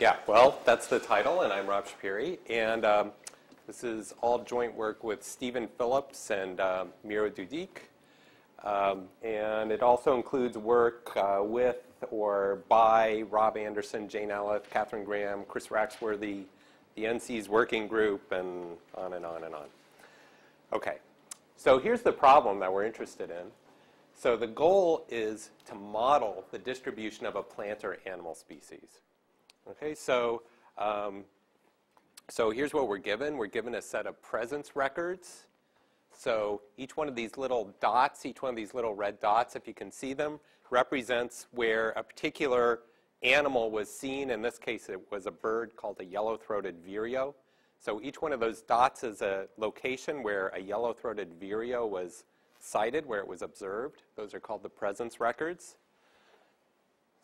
Yeah, well, that's the title, and I'm Rob Schapire, and this is all joint work with Stephen Phillips and Miro Dudik, and it also includes work with or by Rob Anderson, Jane Ellis, Catherine Graham, Chris Raxworthy, the NC's working group, and on and on and on. Okay, so here's the problem that we're interested in. So the goal is to model the distribution of a plant or animal species. Okay, so, here's what we're given. We're given a set of presence records. So each one of these little dots, each one of these little red dots, if you can see them, represents where a particular animal was seen. In this case, it was a bird called a yellow-throated vireo. So each one of those dots is a location where a yellow-throated vireo was cited, where it was observed. Those are called the presence records.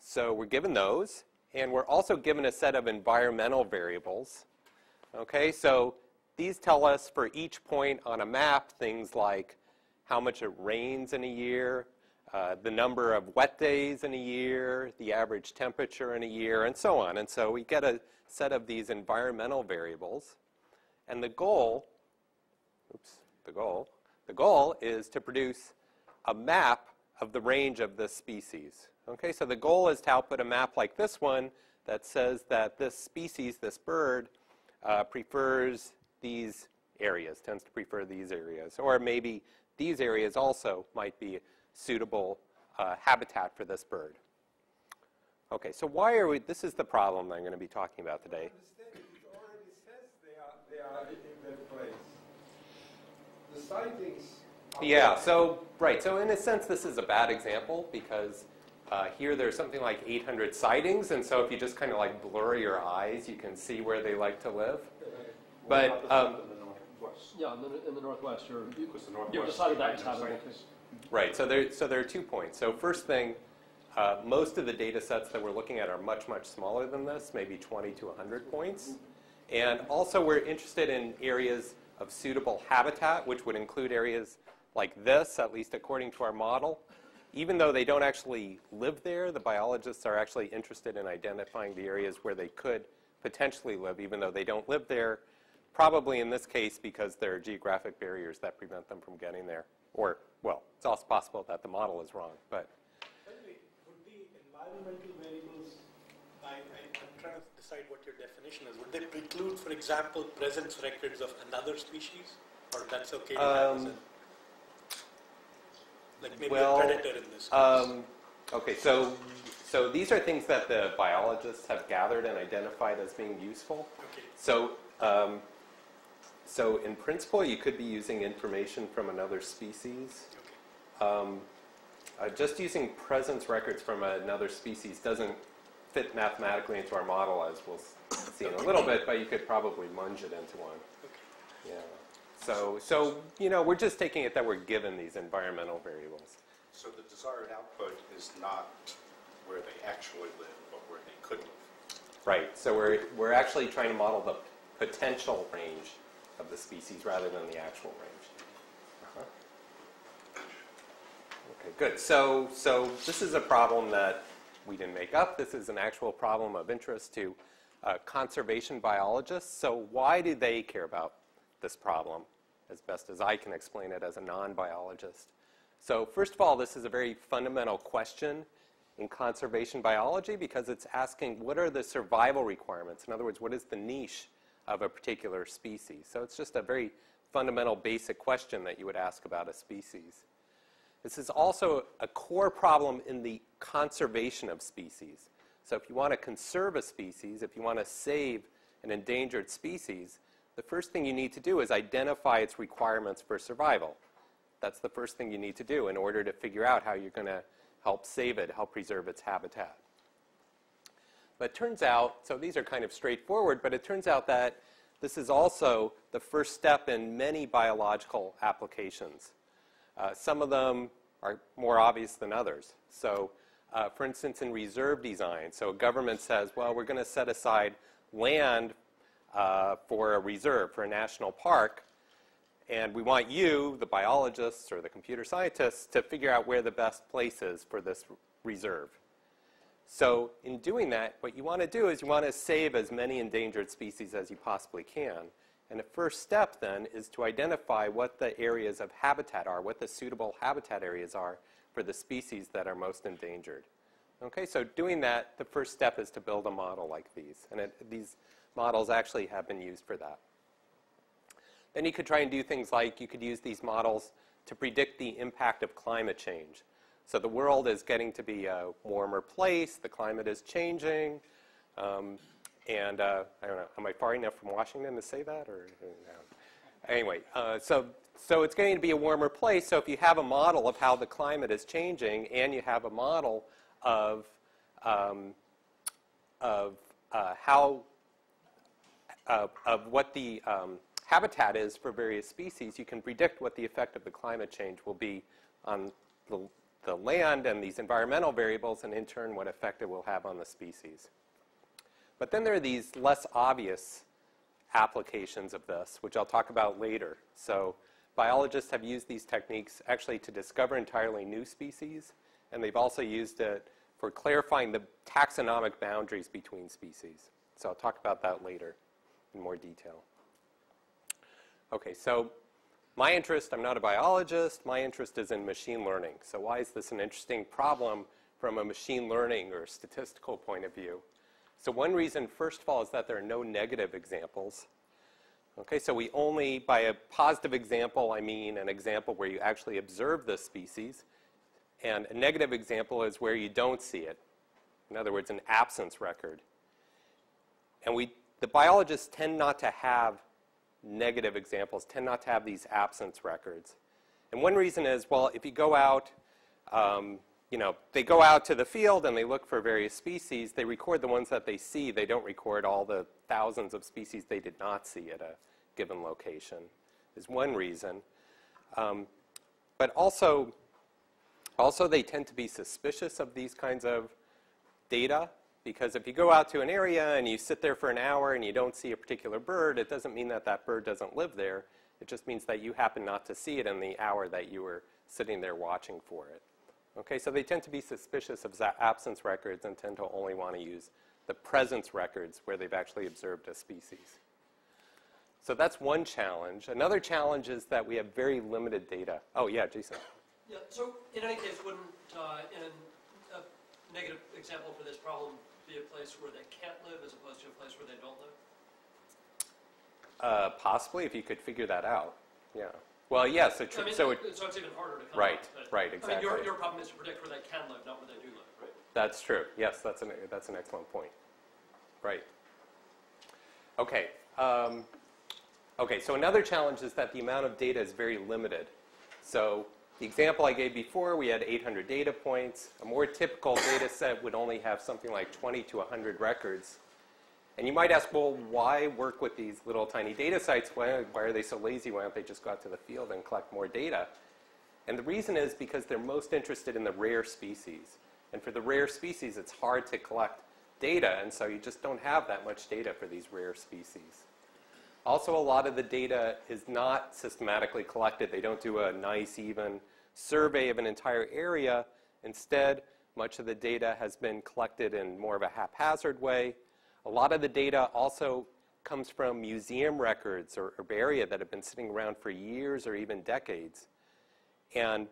So we're given those. And we're also given a set of environmental variables. Okay, so these tell us for each point on a map things like how much it rains in a year, the number of wet days in a year, the average temperature in a year, and so on. And so we get a set of these environmental variables. And the goal, the goal is to produce a map of the range of this species. Okay, so the goal is to output a map like this one that says that this species, this bird, prefers these areas, tends to prefer these areas. Or maybe these areas also might be suitable habitat for this bird. Okay, so why are we, this is the problem that I'm going to be talking about today. It already says they are in that place. The sightings are so in a sense this is a bad example because here there's something like 800 sightings, and so if you just kind of like blur your eyes, you can see where they like to live. But in the northwest, you've decided that was happening. Right. So there are 2 points. So first thing, most of the data sets that we're looking at are much smaller than this, maybe 20 to 100 points, and also we're interested in areas of suitable habitat, which would include areas like this, at least according to our model. Even though they don't actually live there, the biologists are actually interested in identifying the areas where they could potentially live, even though they don't live there, probably in this case because there are geographic barriers that prevent them from getting there. Or, well, it's also possible that the model is wrong, but... Would the environmental variables, I'm trying to decide what your definition is, would they preclude, for example, presence records of another species? Or that's okay to have? Like maybe a predator in this case. Okay, so these are things that the biologists have gathered and identified as being useful. Okay. So, in principle, you could be using information from another species. Okay. Just using presence records from another species doesn't fit mathematically into our model, as we'll see in a little bit, but you could probably munge it into one. Okay. Yeah. So, you know, we're just taking it that we're given these environmental variables. So the desired output is not where they actually live, but where they could live. Right. So we're actually trying to model the potential range of the species rather than the actual range. Okay, good. So this is a problem that we didn't make up. This is an actual problem of interest to conservation biologists. So why do they care about this problem, as best as I can explain it as a non-biologist? So first of all, this is a very fundamental question in conservation biology because it's asking what are the survival requirements? In other words, what is the niche of a particular species? So it's just a very fundamental basic question that you would ask about a species. This is also a core problem in the conservation of species. So if you want to conserve a species, if you want to save an endangered species, the first thing you need to do is identify its requirements for survival. That's the first thing you need to do in order to figure out how you're going to help save it, help preserve its habitat. But it turns out, so these are kind of straightforward, but it turns out that this is also the first step in many biological applications. Some of them are more obvious than others. So, for instance, in reserve design, so a government says, well, we're going to set aside land for a reserve, for a national park, and we want you, the biologists or the computer scientists, to figure out where the best place is for this reserve. So in doing that, what you want to do is you want to save as many endangered species as you possibly can. And the first step, then, is to identify what the areas of habitat are, what the suitable habitat areas are for the species that are most endangered. Okay, so doing that, the first step is to build a model like these. And these models actually have been used for that. Then you could try and do things like you could use these models to predict the impact of climate change. So the world is getting to be a warmer place, the climate is changing, I don't know, am I far enough from Washington to say that? Or no? Anyway, so it's going to be a warmer place, so if you have a model of how the climate is changing and you have a model of what the habitat is for various species, you can predict what the effect of the climate change will be on the land and these environmental variables, and in turn what effect it will have on the species. But then there are these less obvious applications of this, which I'll talk about later. So biologists have used these techniques actually to discover entirely new species, and they've also used it for clarifying the taxonomic boundaries between species. So I'll talk about that later in more detail. Okay, so my interest, I'm not a biologist, my interest is in machine learning. So why is this an interesting problem from a machine learning or statistical point of view? So one reason, first of all, is that there are no negative examples. Okay, so we only, by a positive example, I mean an example where you actually observe the species, and a negative example is where you don't see it. In other words, an absence record. And the biologists tend not to have negative examples, tend not to have these absence records. And one reason is, well, if you go out, you know, they go out to the field and they look for various species. They record the ones that they see. They don't record all the thousands of species they did not see at a given location, is one reason. But also they tend to be suspicious of these kinds of data, because if you go out to an area and you sit there for an hour and you don't see a particular bird, it doesn't mean that that bird doesn't live there. It just means that you happen not to see it in the hour that you were sitting there watching for it. Okay, so they tend to be suspicious of absence records and tend to only want to use the presence records where they've actually observed a species. So that's one challenge. Another challenge is that we have very limited data. Oh, yeah, Jason. Yeah, so in any case, wouldn't a negative example for this problem be a place where they can't live as opposed to a place where they don't live? Possibly, if you could figure that out, yeah. Well, yes. Yeah, so, so it's even harder to come right, out, right, exactly. I mean, your problem is to predict where they can live, not where they do live, right? That's true. Yes, that's an excellent point. Right. Okay. Okay, so another challenge is that the amount of data is very limited. So the example I gave before, we had 800 data points. A more typical data set would only have something like 20 to 100 records. And you might ask, well, why work with these little tiny data sites? Why are they so lazy? Why don't they just go out to the field and collect more data? And the reason is because they're most interested in the rare species. And for the rare species, it's hard to collect data, and so you just don't have that much data for these rare species. Also, a lot of the data is not systematically collected. They don't do a nice, even survey of an entire area. Instead, much of the data has been collected in more of a haphazard way. A lot of the data also comes from museum records or herbaria that have been sitting around for years or even decades. And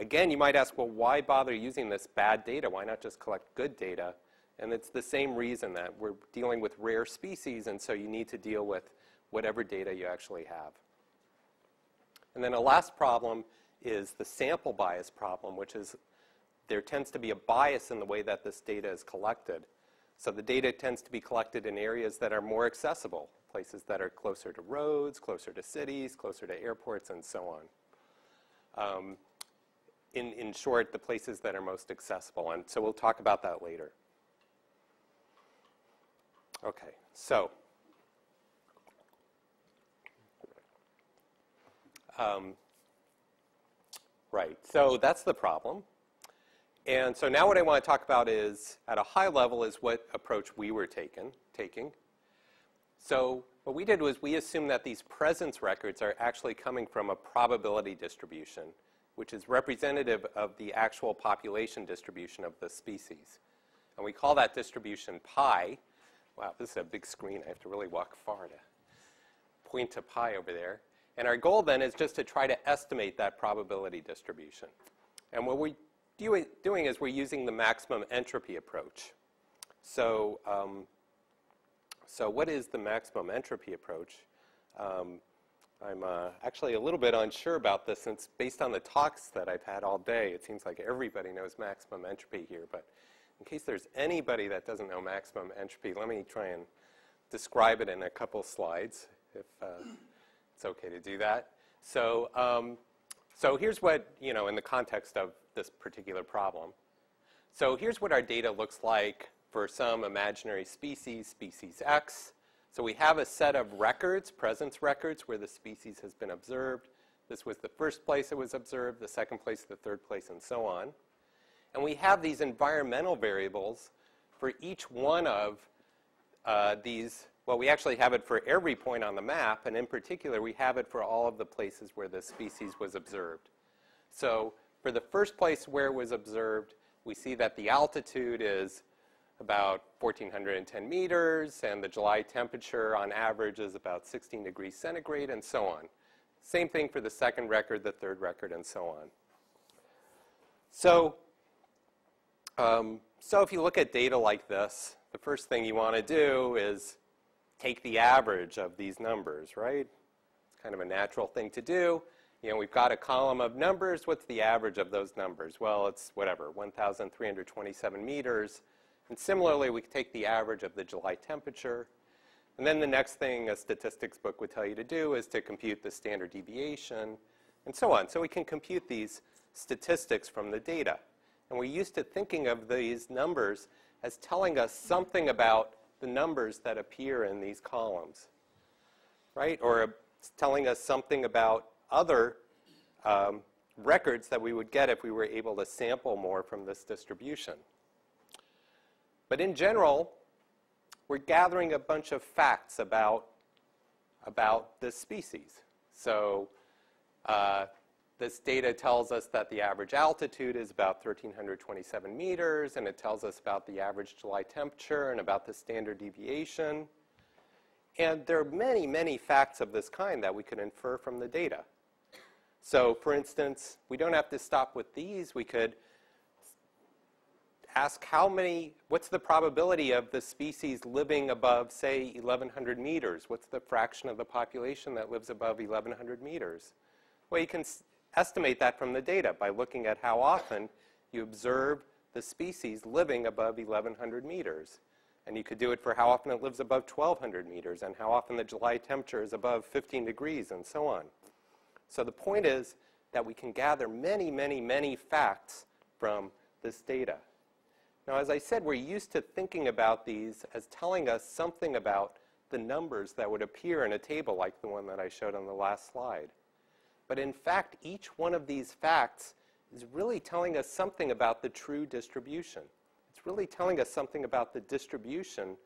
again, you might ask, well, why bother using this bad data? Why not just collect good data? And it's the same reason that we're dealing with rare species, and so you need to deal with whatever data you actually have. And then a last problem is the sample bias problem, which is there tends to be a bias in the way that this data is collected. So the data tends to be collected in areas that are more accessible, places that are closer to roads, closer to cities, closer to airports, and so on. In short, the places that are most accessible, and so we'll talk about that later. Okay, so right, so that's the problem. And so now what I want to talk about is, at a high level, is what approach we were taking. So what we did was we assumed that these presence records are actually coming from a probability distribution, which is representative of the actual population distribution of the species. And we call that distribution pi. Wow, this is a big screen. I have to really walk far to point to pi over there. And our goal then is just to try to estimate that probability distribution. And what we're doing is we're using the maximum entropy approach. So, what is the maximum entropy approach? I'm actually a little bit unsure about this, since based on the talks that I've had all day, it seems like everybody knows maximum entropy here. But in case there's anybody that doesn't know maximum entropy, let me try and describe it in a couple slides, if it's okay to do that. So, here's what, in the context of this particular problem. So here's what our data looks like for some imaginary species, species X. So we have a set of records, presence records, where the species has been observed. This was the first place it was observed, the second place, the third place, and so on. And we have these environmental variables for each one of these. Well, we actually have it for every point on the map, and in particular, we have it for all of the places where the species was observed. So for the first place where it was observed, we see that the altitude is about 1,410 meters, and the July temperature on average is about 16 degrees centigrade, and so on. Same thing for the second record, the third record, and so on. So, if you look at data like this, the first thing you want to do is take the average of these numbers, right? It's kind of a natural thing to do. You know, we've got a column of numbers. What's the average of those numbers? Well, it's whatever, 1,327 meters. And similarly, we could take the average of the July temperature. And then the next thing a statistics book would tell you to do is to compute the standard deviation, and so on. So we can compute these statistics from the data. And we're used to thinking of these numbers as telling us something about the numbers that appear in these columns, right? Or telling us something about other records that we would get if we were able to sample more from this distribution. But in general, we're gathering a bunch of facts about this species. So this data tells us that the average altitude is about 1,327 meters, and it tells us about the average July temperature and about the standard deviation. And there are many, many facts of this kind that we can infer from the data. So, for instance, we don't have to stop with these. We could ask what's the probability of the species living above, say, 1,100 meters? What's the fraction of the population that lives above 1,100 meters? Well, you can estimate that from the data by looking at how often you observe the species living above 1,100 meters. And you could do it for how often it lives above 1,200 meters, and how often the July temperature is above 15 degrees, and so on. So the point is that we can gather many, many, many facts from this data. Now, as I said, we're used to thinking about these as telling us something about the numbers that would appear in a table like the one that I showed on the last slide. But in fact, each one of these facts is really telling us something about the true distribution. It's really telling us something about the distribution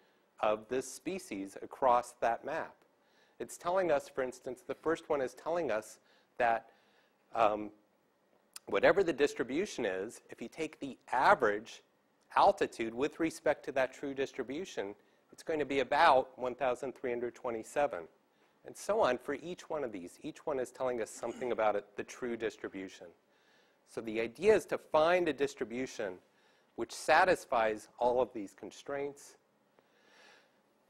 of this species across that map. It's telling us, for instance, the first one is telling us that whatever the distribution is, if you take the average altitude with respect to that true distribution, it's going to be about 1,327, and so on for each one of these. Each one is telling us something about it, the true distribution. So the idea is to find a distribution which satisfies all of these constraints.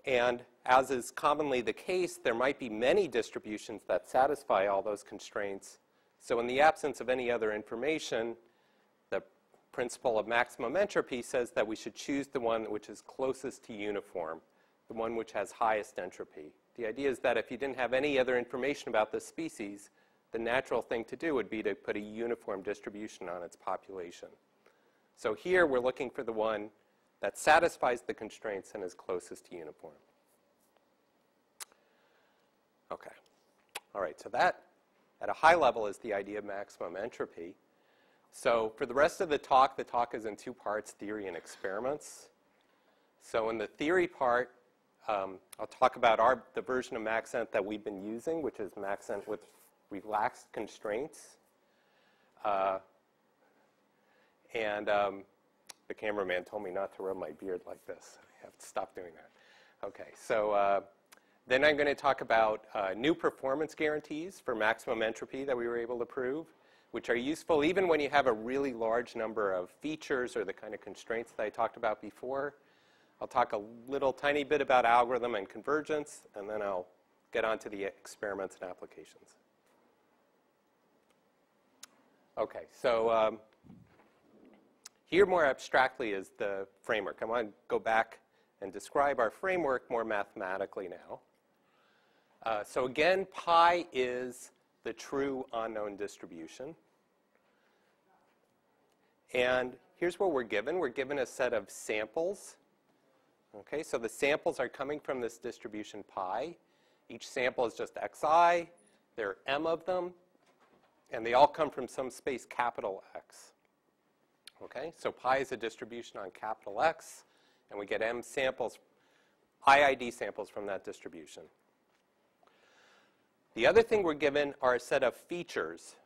And as is commonly the case, there might be many distributions that satisfy all those constraints. So in the absence of any other information, principle of maximum entropy says that we should choose the one which is closest to uniform, the one which has highest entropy. The idea is that if you didn't have any other information about this species, the natural thing to do would be to put a uniform distribution on its population. So here we're looking for the one that satisfies the constraints and is closest to uniform. Okay. All right, so that, at a high level, is the idea of maximum entropy. So for the rest of the talk is in two parts, theory and experiments. So in the theory part, I'll talk about the version of MaxEnt that we've been using, which is MaxEnt with relaxed constraints. The cameraman told me not to rub my beard like this. I have to stop doing that. Okay, so then I'm going to talk about new performance guarantees for maximum entropy that we were able to prove, which are useful even when you have a really large number of features or the kind of constraints that I talked about before. I'll talk a little tiny bit about algorithm and convergence, and then I'll get on to the experiments and applications. Okay, so here more abstractly is the framework. I want to go back and describe our framework more mathematically now. So again, pi is the true unknown distribution. And here's what we're given. We're given a set of samples. Okay, so the samples are coming from this distribution pi. Each sample is just xi. There are m of them. And they all come from some space capital X. Okay, so pi is a distribution on capital X. And we get m samples, IID samples from that distribution. The other thing we're given are a set of features.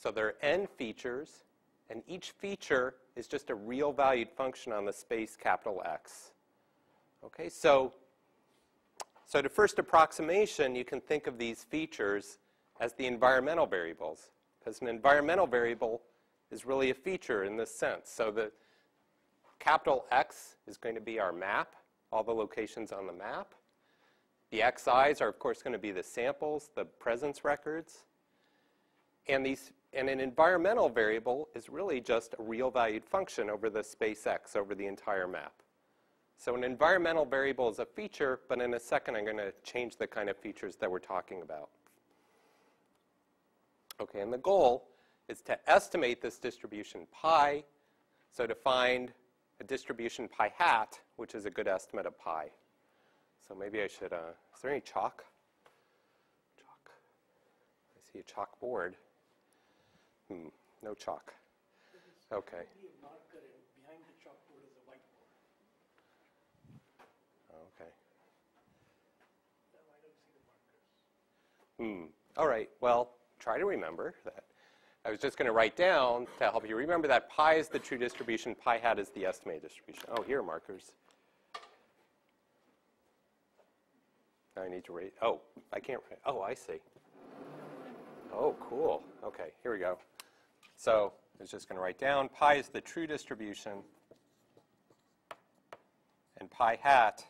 So there are n features, and each feature is just a real valued function on the space capital X. Okay, so to first approximation, you can think of these features as the environmental variables, because an environmental variable is really a feature in this sense. So the capital X is going to be our map, all the locations on the map. The xi's are, of course, going to be the samples, the presence records. And an environmental variable is really just a real valued function over the space X, over the entire map. So an environmental variable is a feature, but in a second I'm going to change the kind of features that we're talking about. Okay, and the goal is to estimate this distribution pi, so to find a distribution pi hat, which is a good estimate of pi. So maybe I should, is there any chalk? Chalk. I see a chalkboard. No chalk. Okay. Behind the chalkboard is a whiteboard. Okay. No, I don't see the markers. All right. Well, try to remember that. I was just going to write down to help you remember that pi is the true distribution, pi hat is the estimated distribution. Oh, here are markers. I need to read. Oh, I can't read. Oh, I see. Oh, cool. Okay, here we go. So I was just going to write down pi is the true distribution, and pi hat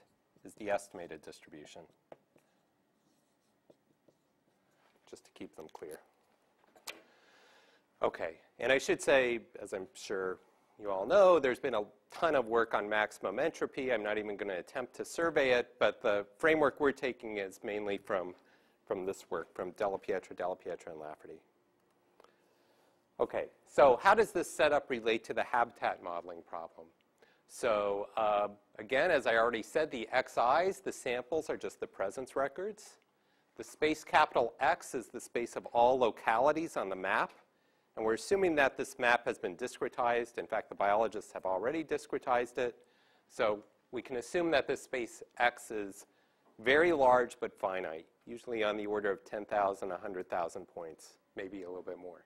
is the estimated distribution, just to keep them clear. Okay, and I should say, as I'm sure you all know, there's been a ton of work on maximum entropy. I'm not even going to attempt to survey it, but the framework we're taking is mainly from this work, from Della Pietra, and Lafferty. Okay, so how does this setup relate to the habitat modeling problem? So again, as I already said, the xi's, the samples, are just the presence records. The space capital X is the space of all localities on the map. And we're assuming that this map has been discretized. In fact, the biologists have already discretized it. So we can assume that this space X is very large but finite, usually on the order of 10,000, 100,000 points, maybe a little bit more.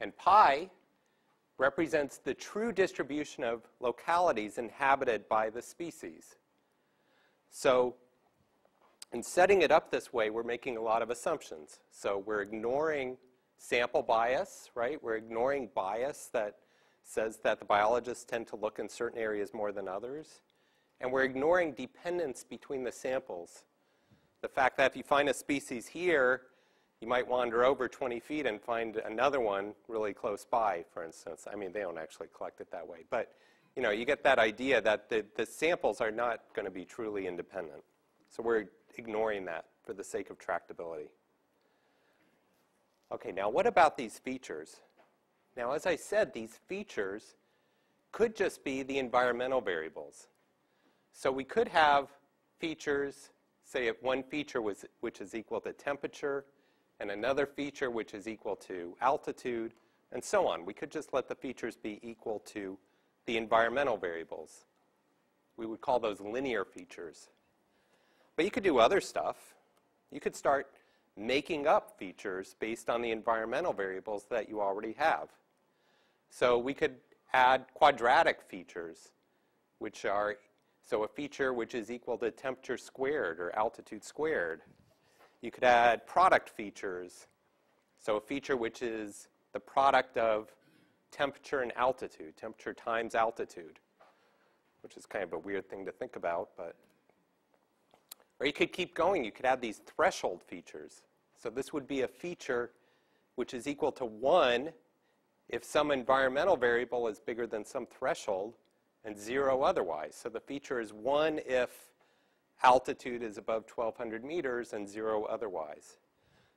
And pi represents the true distribution of localities inhabited by the species. So in setting it up this way, we're making a lot of assumptions. So we're ignoring sample bias, right? We're ignoring bias that says that the biologists tend to look in certain areas more than others. And we're ignoring dependence between the samples. The fact that if you find a species here, you might wander over 20 feet and find another one really close by, for instance. I mean, they don't actually collect it that way. But, you know, you get that idea that the samples are not going to be truly independent. So we're ignoring that for the sake of tractability. Okay, now what about these features? Now, as I said, these features could just be the environmental variables. So we could have features, say if one feature which is equal to temperature, and another feature which is equal to altitude, and so on. We could just let the features be equal to the environmental variables. We would call those linear features. But you could do other stuff. You could start making up features based on the environmental variables that you already have. So we could had quadratic features, which are, so a feature which is equal to temperature squared or altitude squared. You could add product features, so a feature which is the product of temperature and altitude, temperature times altitude, which is kind of a weird thing to think about, but, or you could keep going. You could add these threshold features. So this would be a feature which is equal to 1 if some environmental variable is bigger than some threshold, and 0 otherwise. So the feature is 1 if altitude is above 1,200 meters and 0 otherwise.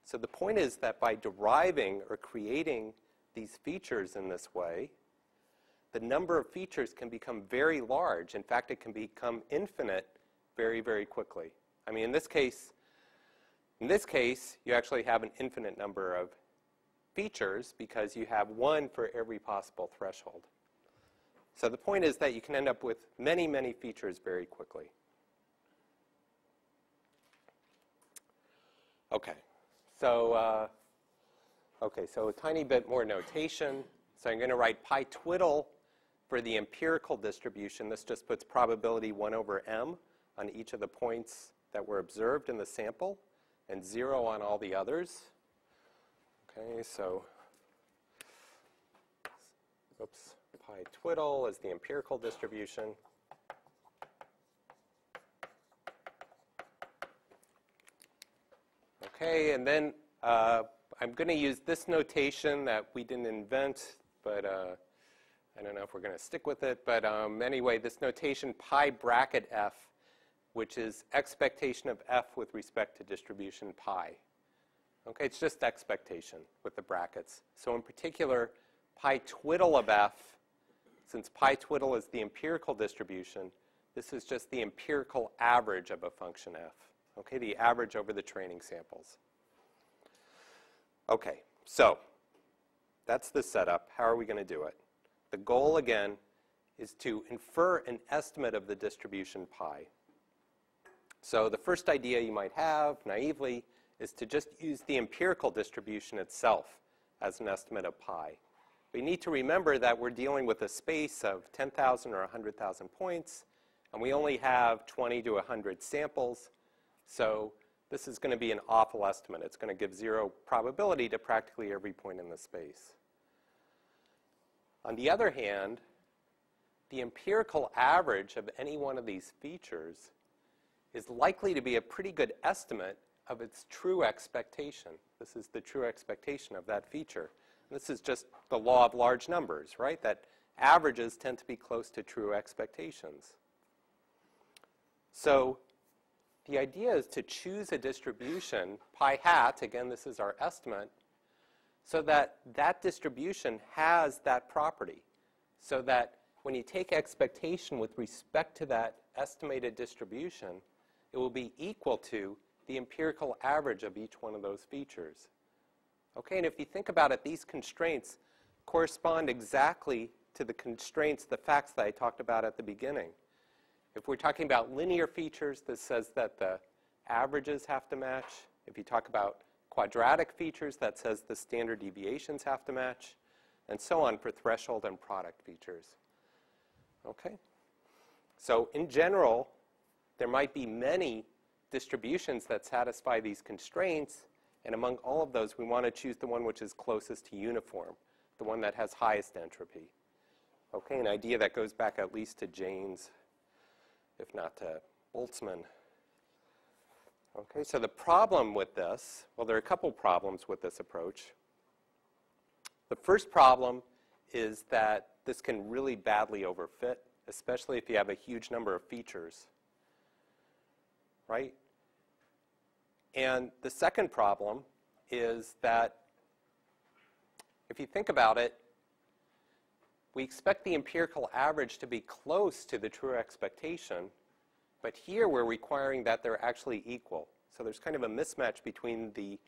So the point is that by deriving or creating these features in this way, the number of features can become very large. In fact, it can become infinite very, very quickly. I mean, in this case, you actually have an infinite number of features because you have 1 for every possible threshold. So the point is that you can end up with many, many features very quickly. Okay, so so a tiny bit more notation. So I'm going to write pi twiddle for the empirical distribution. This just puts probability 1 over m on each of the points that were observed in the sample, and 0 on all the others. Okay, so oops, pi twiddle is the empirical distribution. Okay, and then I'm going to use this notation that we didn't invent, but I don't know if we're going to stick with it. But anyway, this notation pi bracket f, which is expectation of f with respect to distribution pi. Okay, it's just expectation with the brackets. So in particular, pi twiddle of f, since pi twiddle is the empirical distribution, this is just the empirical average of a function f. Okay, the average over the training samples. Okay, so that's the setup. How are we going to do it? The goal, again, is to infer an estimate of the distribution pi. So the first idea you might have, naively, is to just use the empirical distribution itself as an estimate of pi. We need to remember that we're dealing with a space of 10,000 or 100,000 points, and we only have 20 to 100 samples. So this is going to be an awful estimate. It's going to give 0 probability to practically every point in the space. On the other hand, the empirical average of any one of these features is likely to be a pretty good estimate of its true expectation. This is the true expectation of that feature. And this is just the law of large numbers, right? That averages tend to be close to true expectations. So the idea is to choose a distribution, pi hat, again, this is our estimate, so that that distribution has that property. So that when you take expectation with respect to that estimated distribution, it will be equal to the empirical average of each one of those features. Okay, and if you think about it, these constraints correspond exactly to the constraints, the facts that I talked about at the beginning. If we're talking about linear features, this says that the averages have to match. If you talk about quadratic features, that says the standard deviations have to match, and so on for threshold and product features. Okay? So in general, there might be many distributions that satisfy these constraints, and among all of those, we want to choose the one which is closest to uniform, the one that has highest entropy. Okay, an idea that goes back at least to Jane's, if not to Boltzmann. Okay, so the problem with this, well, there are a couple problems with this approach. The first problem is that this can really badly overfit, especially if you have a huge number of features, right? And the second problem is that if you think about it, we expect the empirical average to be close to the true expectation, but here we're requiring that they're actually equal. So there's kind of a mismatch between the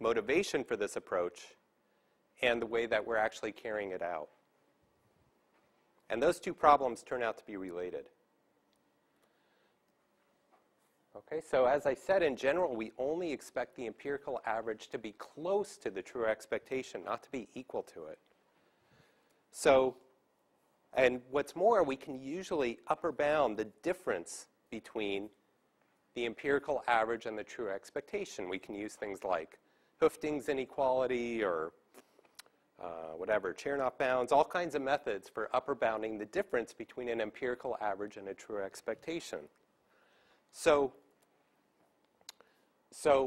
motivation for this approach and the way that we're actually carrying it out. And those two problems turn out to be related. Okay, so as I said, in general, we only expect the empirical average to be close to the true expectation, not to be equal to it. So, and what's more, we can usually upper bound the difference between the empirical average and the true expectation. We can use things like Hoeffding's inequality or whatever, Chernoff bounds, all kinds of methods for upper bounding the difference between an empirical average and a true expectation. So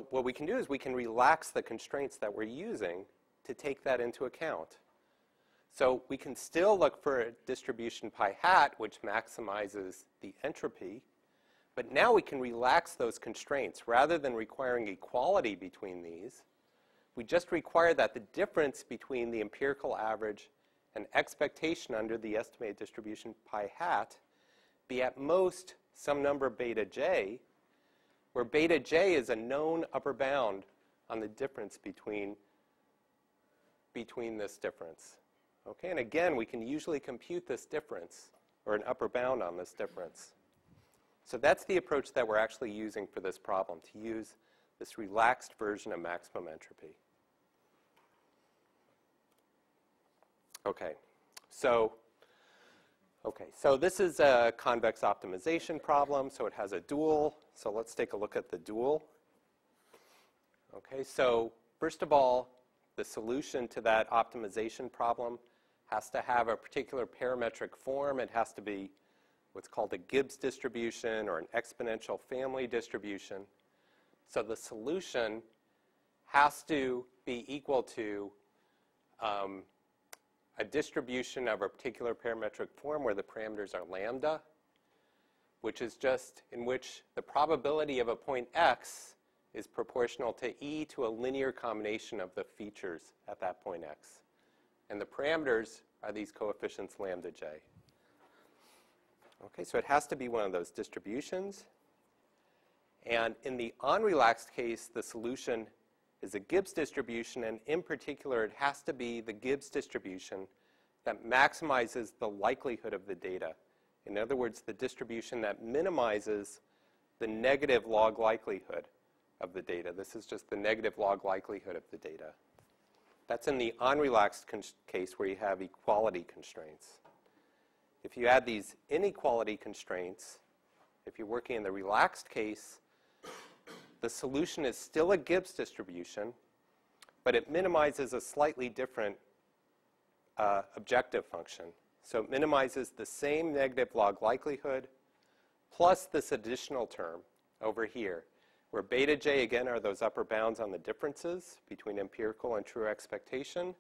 what we can do is we can relax the constraints that we're using to take that into account. So we can still look for a distribution pi hat, which maximizes the entropy, but now we can relax those constraints. Rather than requiring equality between these, we just require that the difference between the empirical average and expectation under the estimated distribution pi hat be at most some number beta j, where beta j is a known upper bound on the difference between this difference. Okay, and again, we can usually compute this difference, or an upper bound on this difference. So that's the approach that we're actually using for this problem, to use this relaxed version of maximum entropy. Okay, so this is a convex optimization problem, so it has a dual. So let's take a look at the dual. Okay, so first of all, the solution to that optimization problem has to have a particular parametric form. It has to be what's called a Gibbs distribution or an exponential family distribution. So the solution has to be equal to a distribution of a particular parametric form where the parameters are lambda, which is just in which the probability of a point x is proportional to e to a linear combination of the features at that point x. And the parameters are these coefficients lambda j. Okay, so it has to be one of those distributions. And in the unrelaxed case, the solution is a Gibbs distribution, and in particular, it has to be the Gibbs distribution that maximizes the likelihood of the data. In other words, the distribution that minimizes the negative log likelihood of the data. This is just the negative log likelihood of the data. That's in the unrelaxed case where you have equality constraints. If you add these inequality constraints, if you're working in the relaxed case, the solution is still a Gibbs distribution, but it minimizes a slightly different objective function. So it minimizes the same negative log likelihood plus this additional term over here, where beta j, again, are those upper bounds on the differences between empirical and true expectation,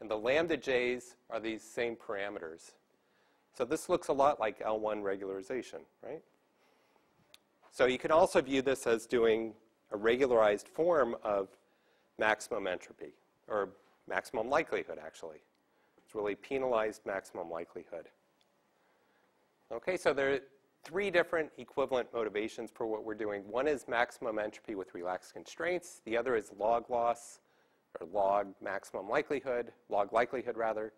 and the lambda j's are these same parameters. So this looks a lot like L1 regularization, right? So you can also view this as doing a regularized form of maximum entropy, or maximum likelihood, actually. It's really penalized maximum likelihood. Okay, so there are three different equivalent motivations for what we're doing. One is maximum entropy with relaxed constraints. The other is log loss, or log maximum likelihood, log likelihood, rather,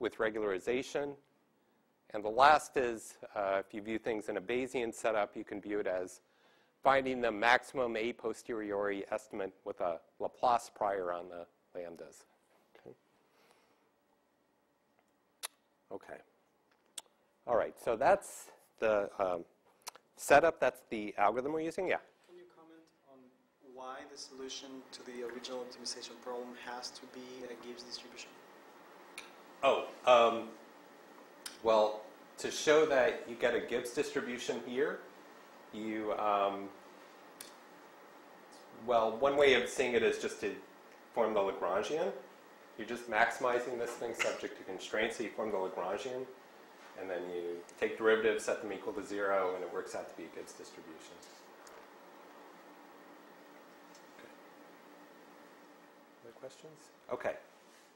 with regularization. And the last is, if you view things in a Bayesian setup, you can view it as finding the maximum a posteriori estimate with a Laplace prior on the lambdas. Okay. All right, so that's the setup. That's the algorithm we're using. Yeah? Can you comment on why the solution to the original optimization problem has to be a Gibbs distribution? Oh. Well, to show that you get a Gibbs distribution here, you, well, one way of seeing it is just to form the Lagrangian. You're just maximizing this thing subject to constraints, so you form the Lagrangian, and then you take derivatives, set them equal to 0, and it works out to be a Gibbs distribution. Okay. Other questions? Okay,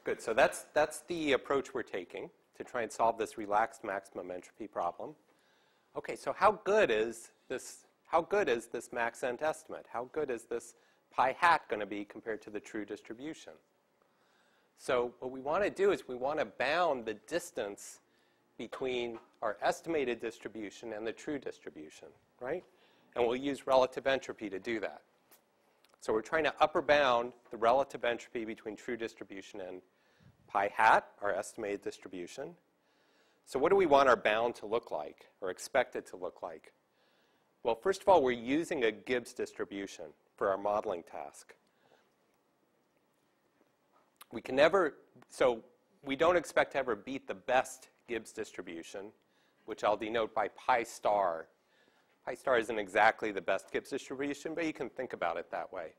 good. So that's the approach we're taking to try and solve this relaxed maximum entropy problem. Okay, so how good is this MaxEnt estimate? How good is this pi hat going to be compared to the true distribution? So what we want to do is we want to bound the distance between our estimated distribution and the true distribution, right? And we'll use relative entropy to do that. So we're trying to upper bound the relative entropy between true distribution and pi hat, our estimated distribution. So what do we want our bound to look like, or expect it to look like? Well, first of all, we're using a Gibbs distribution for our modeling task. We can never, so we don't expect to ever beat the best Gibbs distribution, which I'll denote by pi star. Pi star isn't exactly the best Gibbs distribution, but you can think about it that way.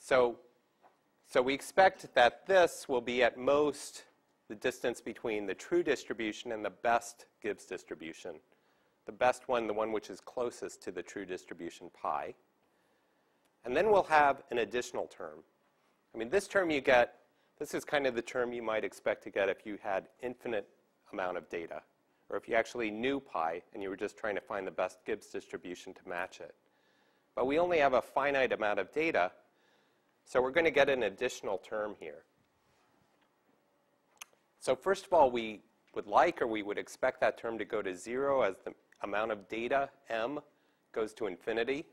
So we expect that this will be at most the distance between the true distribution and the best Gibbs distribution. The best one, the one which is closest to the true distribution pi. And then we'll have an additional term. I mean, this term you get, this is kind of the term you might expect to get if you had infinite amount of data, or if you actually knew pi and you were just trying to find the best Gibbs distribution to match it. But we only have a finite amount of data, so we're going to get an additional term here. So first of all, we would like, or we would expect that term to go to zero as the amount of data, m, goes to infinity.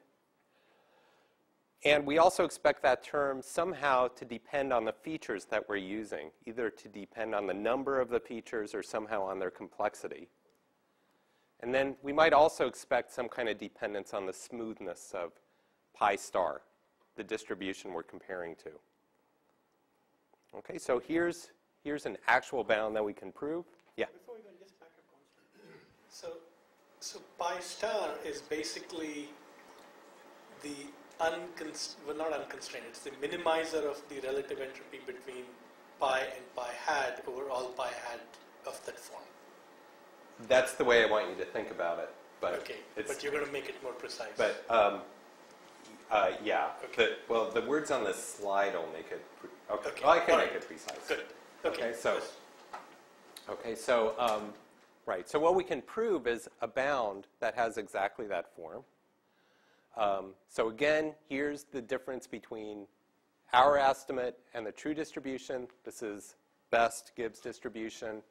And we also expect that term somehow to depend on the features that we're using, either to depend on the number of the features or somehow on their complexity. And then we might also expect some kind of dependence on the smoothness of pi star, the distribution we're comparing to. Okay, so here's an actual bound that we can prove. Yeah? Before we go, just back up one second. So pi star is basically the not unconstrained, it's the minimizer of the relative entropy between pi and pi hat over all pi hat of that form. That's the way I want you to think about it. But okay, but you're going to make it more precise. But yeah, okay. Well, the words on this slide will make it. Okay. Well, I can make it precise. Good. Okay. Right. So what we can prove is a bound that has exactly that form. So again, here's the difference between our estimate and the true distribution. This is best Gibbs distribution,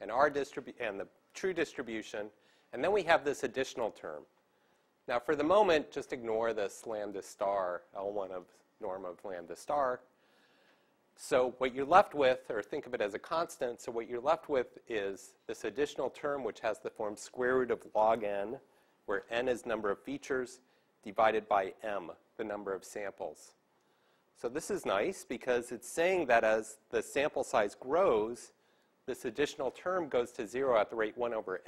and the true distribution, and then we have this additional term. Now, for the moment, just ignore this lambda star, L1 of norm of lambda star. So what you're left with, or think of it as a constant, so what you're left with is this additional term, which has the form square root of log n, where n is number of features, divided by m, the number of samples. So this is nice because it's saying that as the sample size grows, this additional term goes to zero at the rate 1 over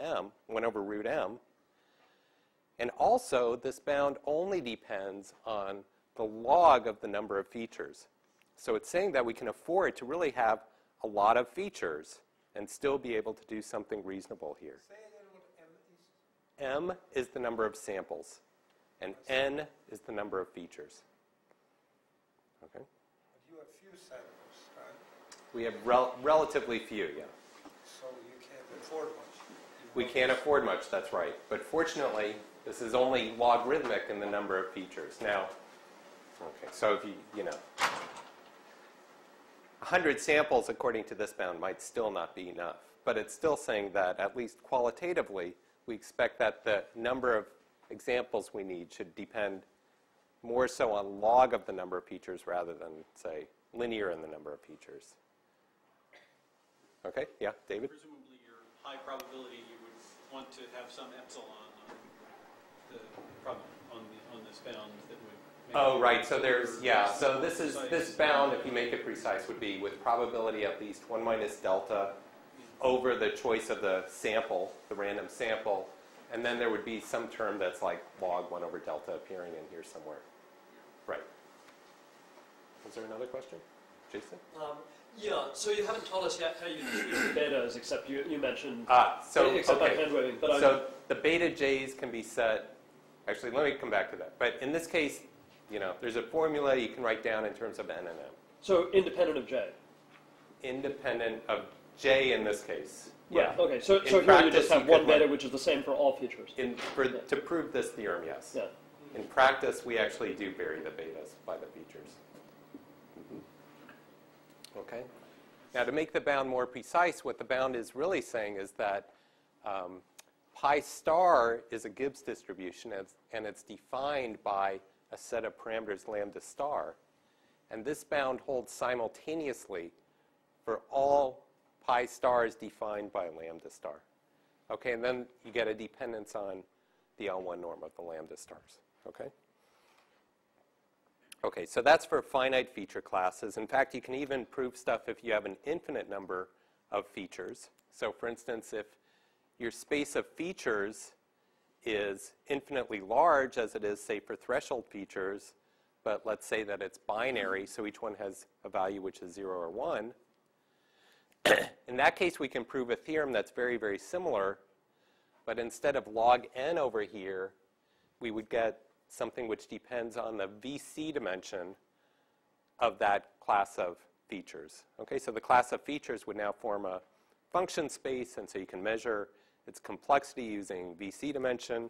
root m. And also, this bound only depends on the log of the number of features. So it's saying that we can afford to really have a lot of features and still be able to do something reasonable here. Say again what m is. M is the number of samples, and n is the number of features. Okay? You have few samples, right? We have relatively few, yeah. So you can't afford much. We can't afford much, that's right. But fortunately, this is only logarithmic in the number of features. Now, okay, so if you know, 100 samples according to this bound might still not be enough. But it's still saying that, at least qualitatively, we expect that the number of examples we need should depend more so on log of the number of features rather than, say, linear in the number of features. Okay, yeah, David? Presumably, your high probability, you would want to have some epsilon on this bound that would make so there's, so this bound, if you make it precise, would be with probability at least 1 minus delta over the choice of the sample, the random sample. And then there would be some term that's like log 1 over delta appearing in here somewhere. Right. Is there another question? Jason? Yeah, so you haven't told us yet how you treat the betas, except you mentioned by hand-waving. So the beta j's can be set. Actually, let me come back to that. But in this case, you know, there's a formula you can write down in terms of n and m. So independent of j? Independent of j in this case. Yeah. Right. Okay. So here you just have one beta, which is the same for all features. To prove this theorem, yes. Yeah. In practice, we actually do vary the betas by the features. Okay. Now, to make the bound more precise, what the bound is really saying is that pi star is a Gibbs distribution, and it's defined by a set of parameters lambda star, and this bound holds simultaneously for all pi stars defined by lambda star. Okay, and then you get a dependence on the L1 norm of the lambda stars. Okay? Okay, so that's for finite feature classes. In fact, you can even prove stuff if you have an infinite number of features. So for instance, if your space of features is infinitely large, as it is, say, for threshold features, but let's say that it's binary, so each one has a value which is 0 or 1. In that case, we can prove a theorem that's very, very similar, but instead of log n over here, we would get something which depends on the VC dimension of that class of features. Okay, so the class of features would now form a function space, and so you can measure its complexity using VC dimension.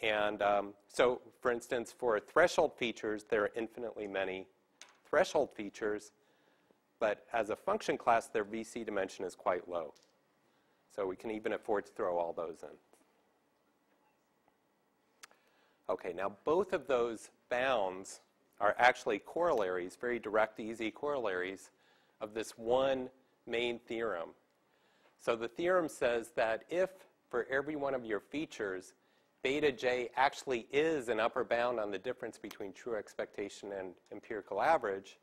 And so, for instance, for threshold features, there are infinitely many threshold features, but as a function class, their VC dimension is quite low. So we can even afford to throw all those in. Okay, now both of those bounds are actually corollaries, very direct, easy corollaries of this one main theorem. So the theorem says that if for every one of your features, beta j actually is an upper bound on the difference between true expectation and empirical average,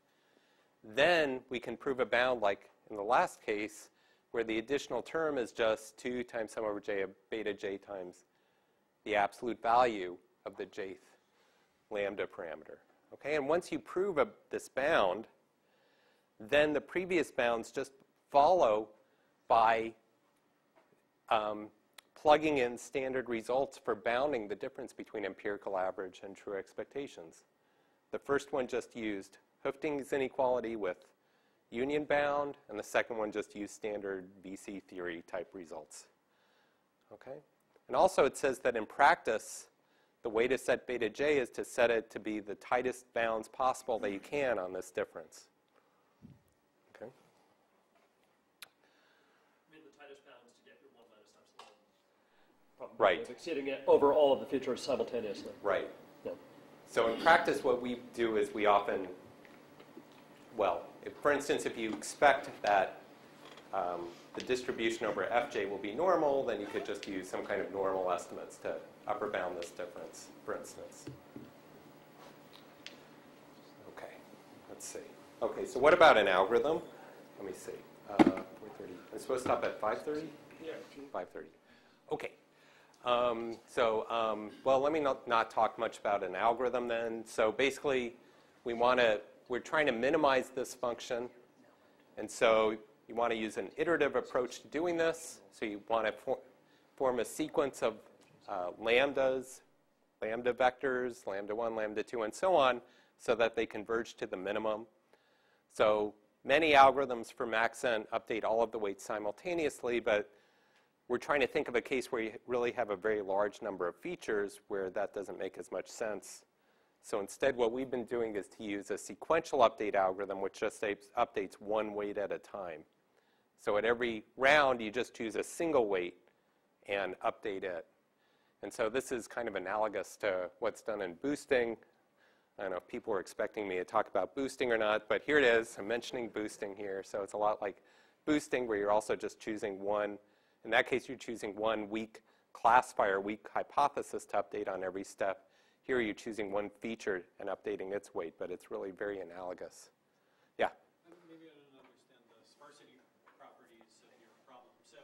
then we can prove a bound like in the last case where the additional term is just 2 times sum over j of beta j times the absolute value of the jth lambda parameter. Okay, and once you prove this bound, then the previous bounds just follow by plugging in standard results for bounding the difference between empirical average and true expectations. The first one just used Hoeffding's inequality with union bound, and the second one just used standard VC theory type results. Okay? And also it says that in practice, the way to set beta j is to set it to be the tightest bounds possible that you can on this difference. Okay? I mean the tightest bounds to get your 1 minus epsilon probability of exceeding it over all of the features simultaneously. Right. Yeah. So in practice what we do is we often, well, if, for instance, if you expect that the distribution over fj will be normal, then you could just use some kind of normal estimates to upper bound this difference, for instance. Okay, let's see. Okay, so what about an algorithm? Let me see. 4:30. I'm supposed to stop at 5:30? Yeah. 5:30. Okay. Well, let me not talk much about an algorithm then. So basically, we're trying to minimize this function, and so you want to use an iterative approach to doing this. So you want to form a sequence of lambdas, lambda vectors, lambda 1, lambda 2, and so on, so that they converge to the minimum. So many algorithms for MaxEnt update all of the weights simultaneously, but we're trying to think of a case where you really have a very large number of features where that doesn't make as much sense. So instead, what we've been doing is to use a sequential update algorithm, which just updates one weight at a time. So at every round, you just choose a single weight and update it. And so this is kind of analogous to what's done in boosting. I don't know if people were expecting me to talk about boosting or not, but here it is. I'm mentioning boosting here. So it's a lot like boosting where you're also just choosing one. In that case, you're choosing one weak classifier, weak hypothesis to update on every step. Here you're choosing one feature and updating its weight, but it's really very analogous. Yeah? Maybe I don't understand the sparsity properties of your problem. So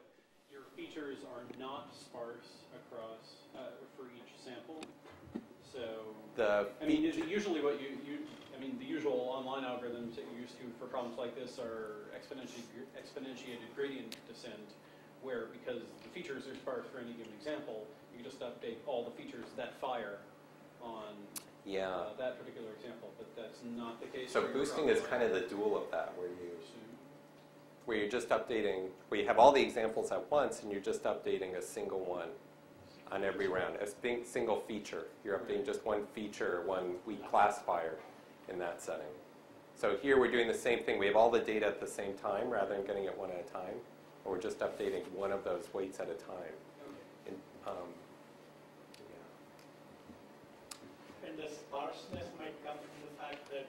your features are not sparse across, for each sample. So, is it usually what the usual online algorithms that you're used to for problems like this are exponentiated gradient descent, where because the features are sparse for any given example, you just update all the features that fire on that particular example, but that's not the case. So boosting is kind of the dual of that, where you're just updating, where you have all the examples at once, and you're just updating a single one on every round, a single feature. You're updating just one feature, one weak classifier in that setting. So here we're doing the same thing. We have all the data at the same time, rather than getting it one at a time, or we're just updating one of those weights at a time. Okay. And the sparseness might come from the fact that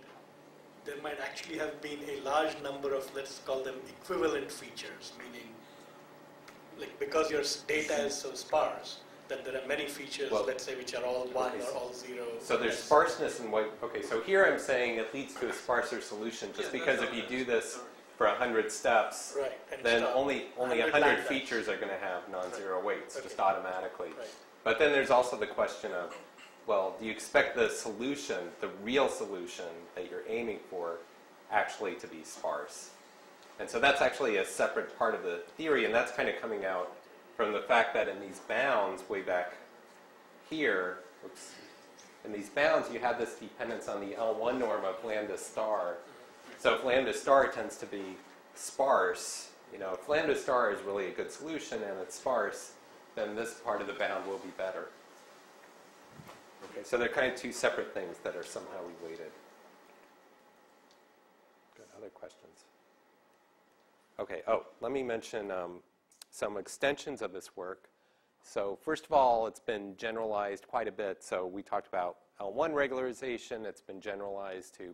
there might actually have been a large number of, let's call them equivalent features, meaning like because your data is so sparse that there are many features, well, let's say, which are all 1 or all 0. So there's sparseness in what, okay, so here I'm saying it leads to a sparser solution just because if you do this for 100 steps, right, then only 100 features are going to have non-zero weights just automatically. Right. But then there's also the question of, well, do you expect the solution, the real solution that you're aiming for, actually to be sparse? And so that's actually a separate part of the theory, and that's kind of coming out from the fact that in these bounds way back here, oops, in these bounds you have this dependence on the L1 norm of lambda star. So if lambda star tends to be sparse, you know, if lambda star is really a good solution and it's sparse, then this part of the bound will be better. Okay, so they're kind of two separate things that are somehow related. Good, other questions? Okay, oh, let me mention some extensions of this work. So first of all, it's been generalized quite a bit. So we talked about L1 regularization. It's been generalized to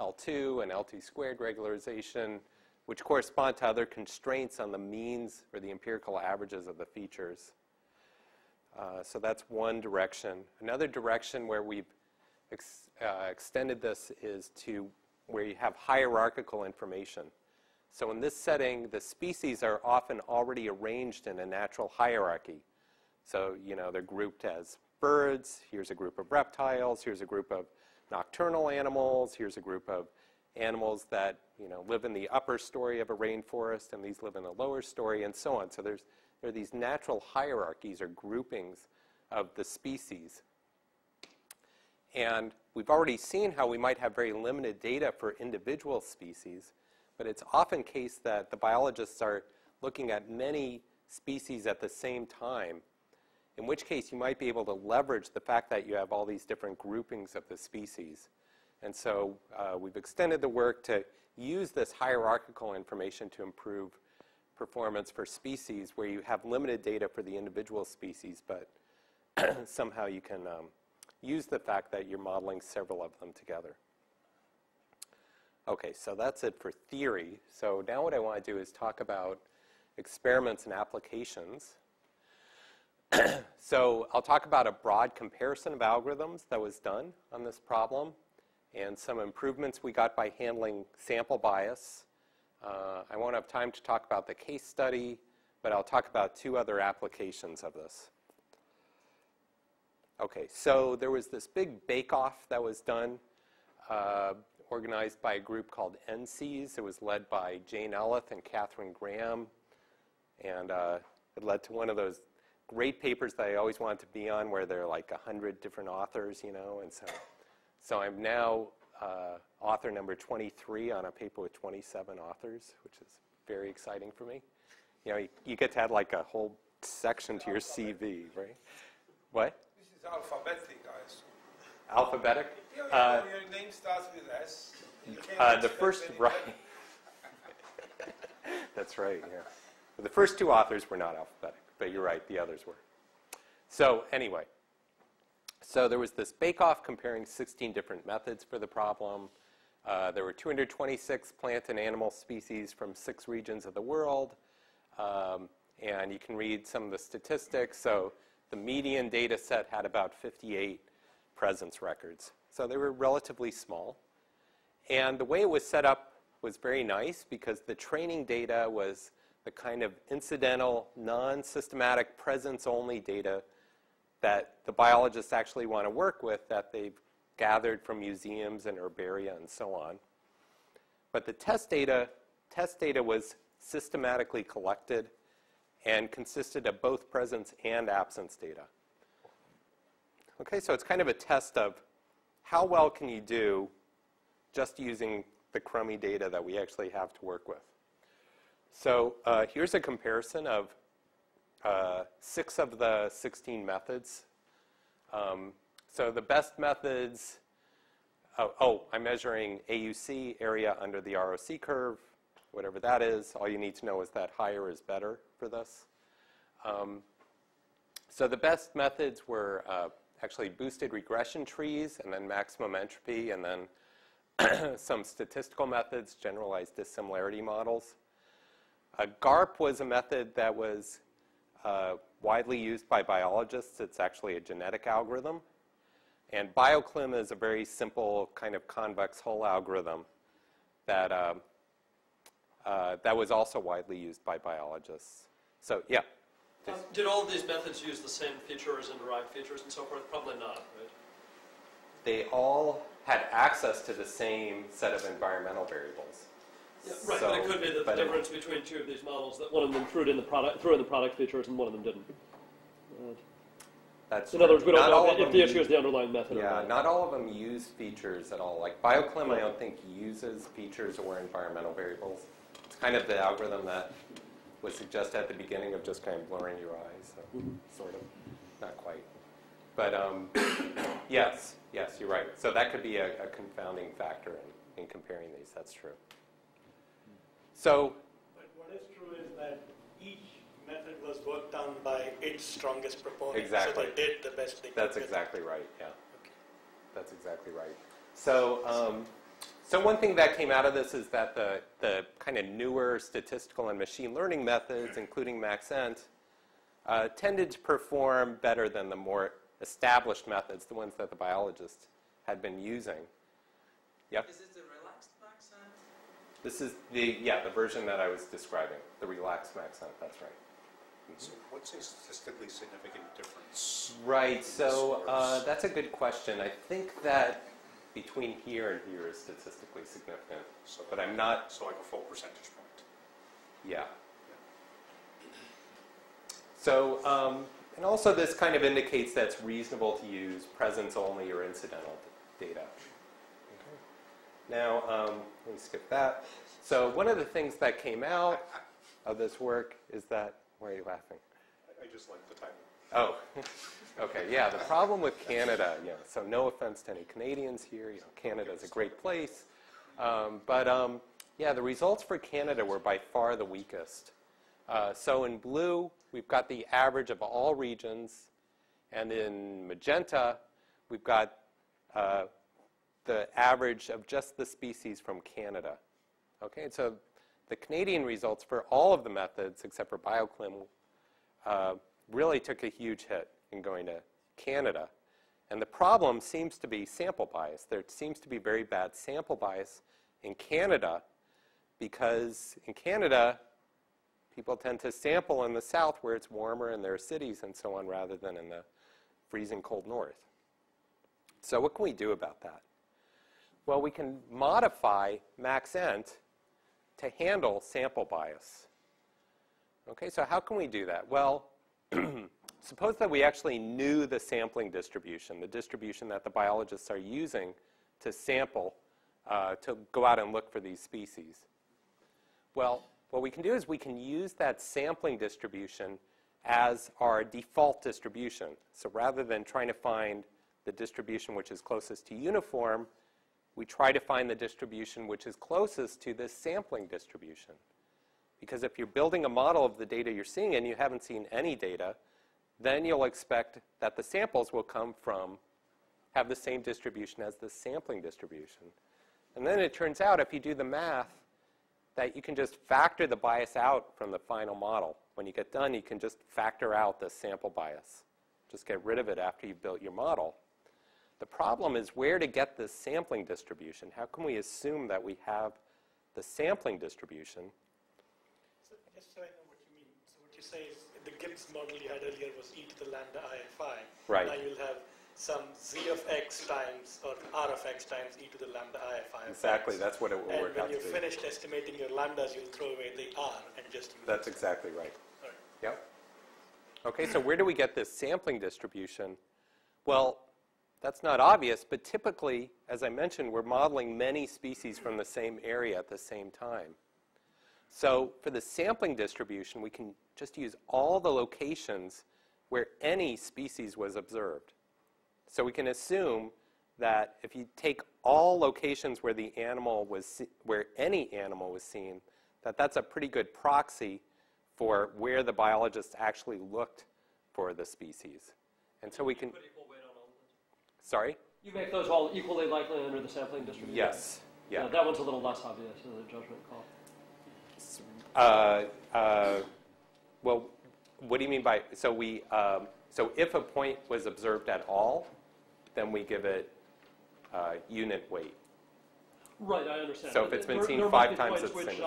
L2 and L2 squared regularization, which correspond to other constraints on the means or the empirical averages of the features. So that's one direction. Another direction where we've extended this is to where you have hierarchical information. So in this setting, the species are often already arranged in a natural hierarchy. So, you know, they're grouped as birds, here's a group of reptiles, here's a group of nocturnal animals, here's a group of animals that, you know, live in the upper story of a rainforest, and these live in the lower story, and so on. So there are these natural hierarchies or groupings of the species. And we've already seen how we might have very limited data for individual species, but it's often the case that the biologists are looking at many species at the same time, in which case you might be able to leverage the fact that you have all these different groupings of the species. And so we've extended the work to use this hierarchical information to improve performance for species where you have limited data for the individual species, but somehow you can use the fact that you're modeling several of them together. Okay, so that's it for theory. So now what I want to do is talk about experiments and applications. So I'll talk about a broad comparison of algorithms that was done on this problem and some improvements we got by handling sample bias. I won't have time to talk about the case study, but I'll talk about two other applications of this. Okay, so there was this big bake-off that was done organized by a group called NCEAS. It was led by Jane Ellis and Catherine Graham, and it led to one of those great papers that I always wanted to be on where there are like 100 different authors, you know, and so I'm now author number 23 on a paper with 27 authors, which is very exciting for me. You know, you get to add like a whole section to your CV, right? What? This is alphabetic, I assume. Alphabetic? Your name starts with S. The first, right. That's right, yeah. The first two authors were not alphabetic, but you're right, the others were. So anyway, so there was this bake-off comparing 16 different methods for the problem. There were 226 plant and animal species from 6 regions of the world. And you can read some of the statistics. So the median data set had about 58 presence records. So they were relatively small. And the way it was set up was very nice because the training data was the kind of incidental, non-systematic, presence-only data that the biologists actually want to work with that they've gathered from museums and herbaria and so on. But the test data was systematically collected and consisted of both presence and absence data. Okay, so it's kind of a test of how well can you do just using the crummy data that we actually have to work with. So here's a comparison of 6 of the 16 methods. So the best methods, I'm measuring AUC, area under the ROC curve, whatever that is. All you need to know is that higher is better for this. So the best methods were actually boosted regression trees and then maximum entropy and then some statistical methods, generalized dissimilarity models. GARP was a method that was widely used by biologists. It's actually a genetic algorithm. And BioClim is a very simple kind of convex hull algorithm that, that was also widely used by biologists. So, yeah. Did all of these methods use the same features and derived features and so forth? Probably not, right? They all had access to the same set of environmental variables. Yeah, right, so, but it could be the difference between two of these models that one of them threw in the product features and one of them didn't. Right. That's in other words, we don't know if the issue is the underlying method. Yeah, not all of them use features at all. Like BioClim, I don't think uses features or environmental variables. It's kind of the algorithm that was suggested at the beginning of just kind of blurring your eyes, so sort of, not quite. But yes. Yes, you're right. So that could be a confounding factor in comparing these. That's true. So, but what is true is that each method was worked on by its strongest proponent. Exactly. So they did the best they could. That's exactly right. Yeah. Okay. That's exactly right. So, so one thing that came out of this is that the kind of newer statistical and machine learning methods, including MaxEnt, tended to perform better than the more established methods, the ones that the biologists had been using. Yep. Is this the relaxed MaxEnt? This is the, yeah, the version that I was describing, the relaxed MaxEnt, that's right. Mm-hmm. So what's a statistically significant difference? Right, so that's a good question. I think that between here and here is statistically significant, so but I'm not... So like a full percentage point. Yeah. So, and also this kind of indicates that it's reasonable to use presence-only or incidental data. Okay. Now, let me skip that. So one of the things that came out of this work is that, why are you laughing? I just like the timing. Oh, okay, yeah, the problem with Canada, yeah, so no offense to any Canadians here, you know, Canada's a great place, yeah, the results for Canada were by far the weakest. So in blue, we've got the average of all regions, and in magenta, we've got the average of just the species from Canada. Okay, so the Canadian results for all of the methods, except for BioClim, really took a huge hit in going to Canada. And the problem seems to be sample bias. There seems to be very bad sample bias in Canada, because in Canada, people tend to sample in the south where it's warmer and there are cities and so on rather than in the freezing cold north. So what can we do about that? Well, we can modify MaxEnt to handle sample bias. Okay, so how can we do that? Well, suppose that we actually knew the sampling distribution, the distribution that the biologists are using to sample, to go out and look for these species. Well, what we can do is we can use that sampling distribution as our default distribution. So rather than trying to find the distribution which is closest to uniform, we try to find the distribution which is closest to this sampling distribution. Because if you're building a model of the data you're seeing and you haven't seen any data, then you'll expect that the samples will come from, have the same distribution as the sampling distribution. And then it turns out if you do the math, that you can just factor the bias out from the final model. When you get done, you can just factor out the sample bias. Just get rid of it after you've built your model. The problem is where to get this sampling distribution. How can we assume that we have the sampling distribution? So, just so I know what you mean. So what you say is the Gibbs model you had earlier was e to the lambda I of phi. Right. Now you'll have some z of x times, or r of x times e to the lambda I of phi. Exactly, that's what it will work out to be. And when you're finished estimating your lambdas, you'll throw away the r and just use it. That's exactly right. All right. Yep. Okay, so where do we get this sampling distribution? Well, that's not obvious, but typically, as I mentioned, we're modeling many species from the same area at the same time. So for the sampling distribution, we can just use all the locations where any species was observed. So we can assume that if you take all locations where the animal was, where any animal was seen, that that's a pretty good proxy for where the biologists actually looked for the species. And so we can. Put equal weight on all of them. Sorry? You make those all equally likely under the sampling distribution. Yes. Yeah. That one's a little less obvious as a judgment call. Well, what do you mean by, so we, so if a point was observed at all, then we give it unit weight. Right, I understand. So if it's been seen 5 times, it's which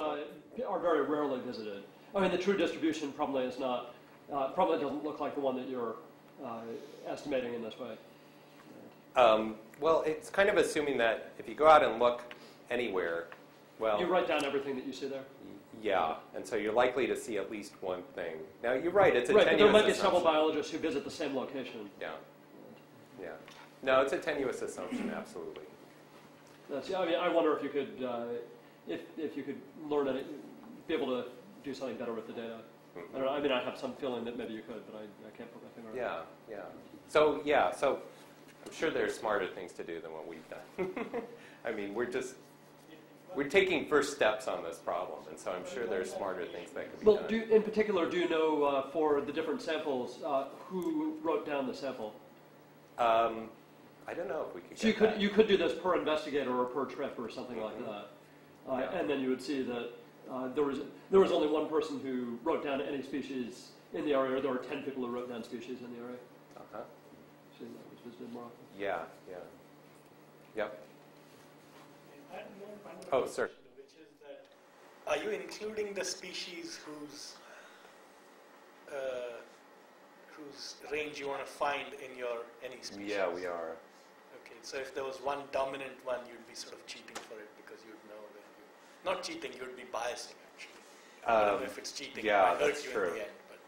are very rarely visited. I mean, the true distribution probably is not, probably doesn't look like the one that you're estimating in this way. Well, it's kind of assuming that if you go out and look anywhere, well... You write down everything that you see there? Yeah, and so you're likely to see at least one thing. Now, you're right, it's a tenuous assumption. There might be several biologists who visit the same location. Yeah, yeah. No, it's a tenuous assumption, absolutely. That's, yeah, I mean, I wonder if you could, if you could learn it, be able to do something better with the data. Mm-hmm. I don't know, I mean, I have some feeling that maybe you could, but I can't put my finger on it. Yeah, yeah. So, yeah, so I'm sure there's smarter things to do than what we've done. I mean, we're just... We're taking first steps on this problem, and so I'm sure there's smarter things that could be done. Well, in particular, do you know for the different samples who wrote down the sample? I don't know if we could. So you could do this per investigator or per trip or something like that, and then you would see that there was only one person who wrote down any species in the area, or there were 10 people who wrote down species in the area. Uh-huh. So that was visited more often. Yeah. Yeah. Yep. Oh, sir. Which is that, are you including the species whose range you want to find in your any species? Yeah, we are. Okay, so if there was one dominant one, you'd be sort of cheating for it because you'd know that you're not cheating, you'd be biasing actually. I don't know if it's cheating, yeah, it might hurt you in the end. But.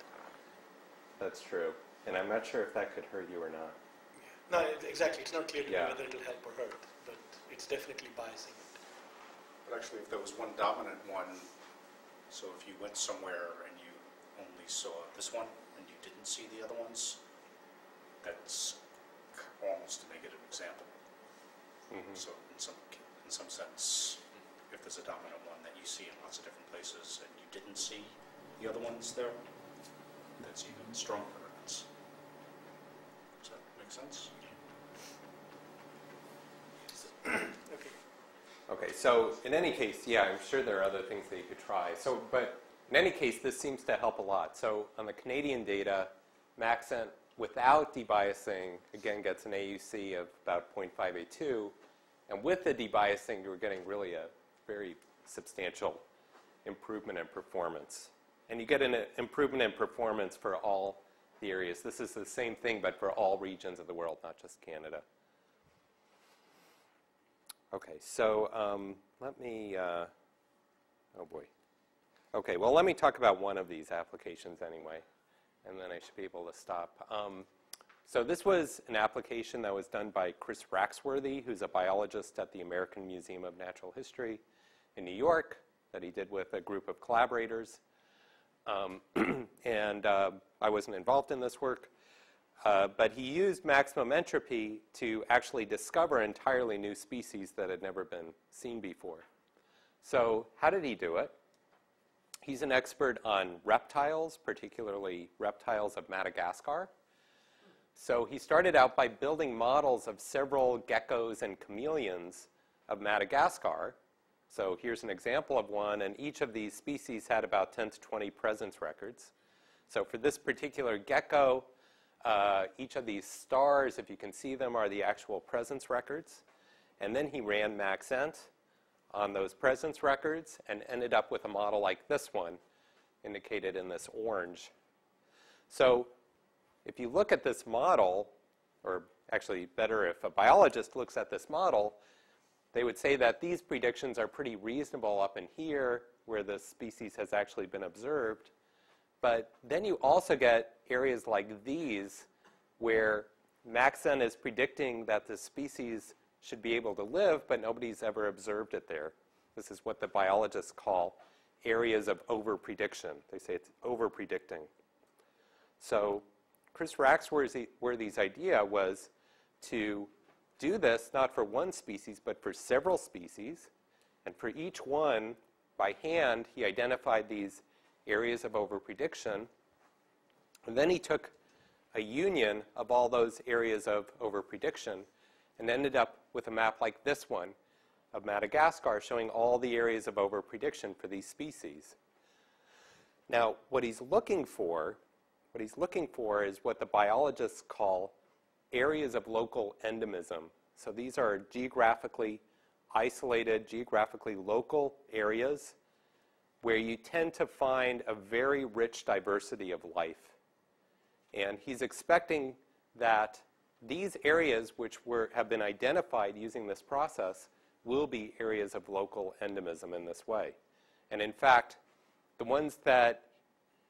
That's true. And I'm not sure if that could hurt you or not. Yeah. No, exactly. It's not clear to me whether it'll help or hurt, but it's definitely biasing it. But actually, if there was one dominant one, so if you went somewhere and you only saw this one and you didn't see the other ones, that's almost a negative example. Mm-hmm. So in some sense, if there's a dominant one that you see in lots of different places and you didn't see the other ones there, that's even stronger evidence. Does that make sense? Okay. Okay, so in any case, yeah, I'm sure there are other things that you could try. So, but in any case, this seems to help a lot. So on the Canadian data, MaxEnt without debiasing, again, gets an AUC of about 0.582. And with the debiasing, you're getting really a very substantial improvement in performance. And you get an improvement in performance for all the areas. This is the same thing, but for all regions of the world, not just Canada. Okay, so let me, oh boy. Okay, well, let me talk about one of these applications anyway, and then I should be able to stop. So this was an application that was done by Chris Raxworthy, who's a biologist at the American Museum of Natural History in New York, that he did with a group of collaborators. And I wasn't involved in this work. But he used maximum entropy to actually discover entirely new species that had never been seen before. So how did he do it? He's an expert on reptiles, particularly reptiles of Madagascar. So he started out by building models of several geckos and chameleons of Madagascar. So here's an example of one, and each of these species had about 10 to 20 presence records. So for this particular gecko, each of these stars, if you can see them, are the actual presence records. And then he ran MaxEnt on those presence records and ended up with a model like this one, indicated in this orange. So if you look at this model, or actually better, if a biologist looks at this model, they would say that these predictions are pretty reasonable up in here, where the species has actually been observed. But then you also get areas like these where MaxEnt is predicting that the species should be able to live, but nobody's ever observed it there. This is what the biologists call areas of overprediction. They say it's overpredicting. So Chris Raxworthy's idea was to do this not for one species, but for several species. And for each one, by hand, he identified these areas of overprediction. And then he took a union of all those areas of overprediction and ended up with a map like this one, of Madagascar showing all the areas of overprediction for these species. Now, what he's looking for is what the biologists call areas of local endemism. So these are geographically isolated, geographically local areas where you tend to find a very rich diversity of life. And he's expecting that these areas which have been identified using this process will be areas of local endemism in this way. And in fact, the ones that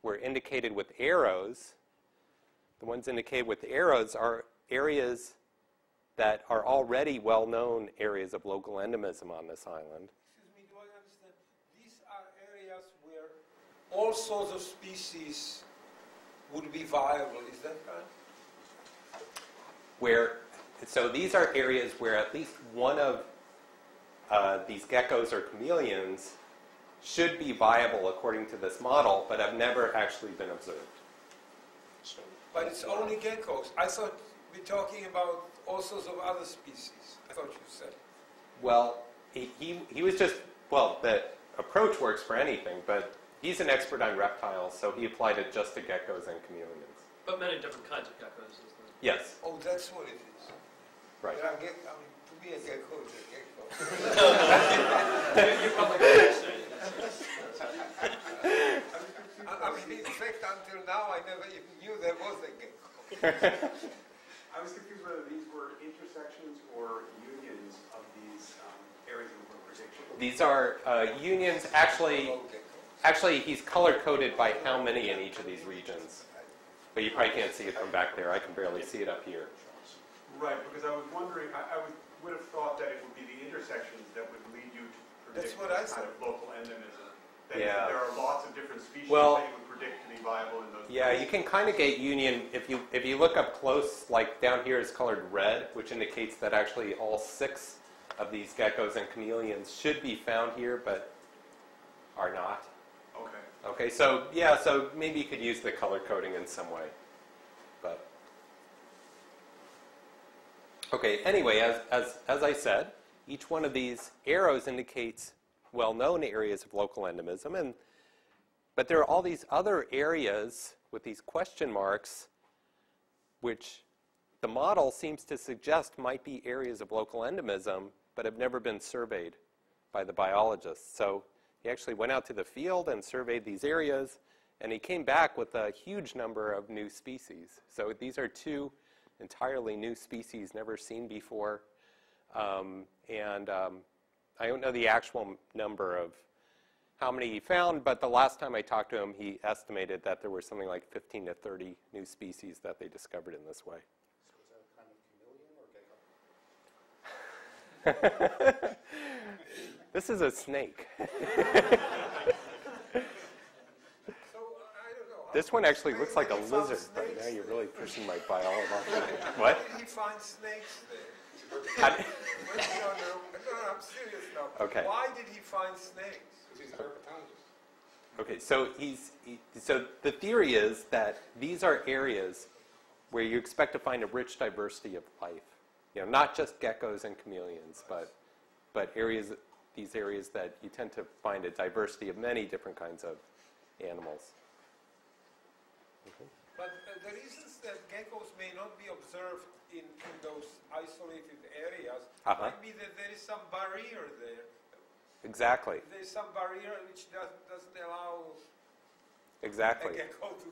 were indicated with arrows, are areas that are already well-known areas of local endemism on this island. Excuse me, do I understand? These are areas where all sorts of species would be viable, is that correct? So these are areas where at least one of these geckos or chameleons should be viable according to this model, but have never actually been observed. But it's only geckos. I thought we're talking about all sorts of other species. I thought you said. Well, he was just, well, the approach works for anything, but he's an expert on reptiles, so he applied it just to geckos and chameleons. But many different kinds of geckos, isn't it? Yes. Oh, that's what it is. Right. But to me, a gecko is a gecko. You probably can't say it. In fact, until now, I never even knew there was a gecko. I was confused whether these were intersections or unions of these areas of prediction. These are unions. Actually, he's color-coded by how many in each of these regions. But you probably can't see it from back there. I can barely see it up here. Right, because I was wondering, I would have thought that it would be the intersections that would lead you to predict this kind of local endemism. Yeah. There are lots of different species that you would predict to be viable in those places. You can kind of get union if you look up close, like down here is colored red, which indicates that actually all 6 of these geckos and chameleons should be found here, but are not. Okay. Okay, so yeah, so maybe you could use the color coding in some way. But okay, anyway, as I said, each one of these arrows indicates well-known areas of local endemism, but there are all these other areas with these question marks which the model seems to suggest might be areas of local endemism but have never been surveyed by the biologists. So he actually went out to the field and surveyed these areas, and he came back with a huge number of new species. So these are 2 entirely new species never seen before, I don't know the actual number of how many he found, but the last time I talked to him, he estimated that there were something like 15 to 30 new species that they discovered in this way. So is that a kind of chameleon or gecko? This is a snake. So, I don't know. This one actually looks like a lizard, but now you're really pushing my biology. What? Did he find snakes there? No, I'm serious now. Okay. Why did he find snakes? Because he's a herpetologist. Okay, so so the theory is that these are areas where you expect to find a rich diversity of life. You know, not just geckos and chameleons, but these areas that you tend to find a diversity of many different kinds of animals. Okay. But the reasons that geckos may not be observed in those isolated areas might be that there is some barrier there. Exactly. There's some barrier which doesn't allow a gecko to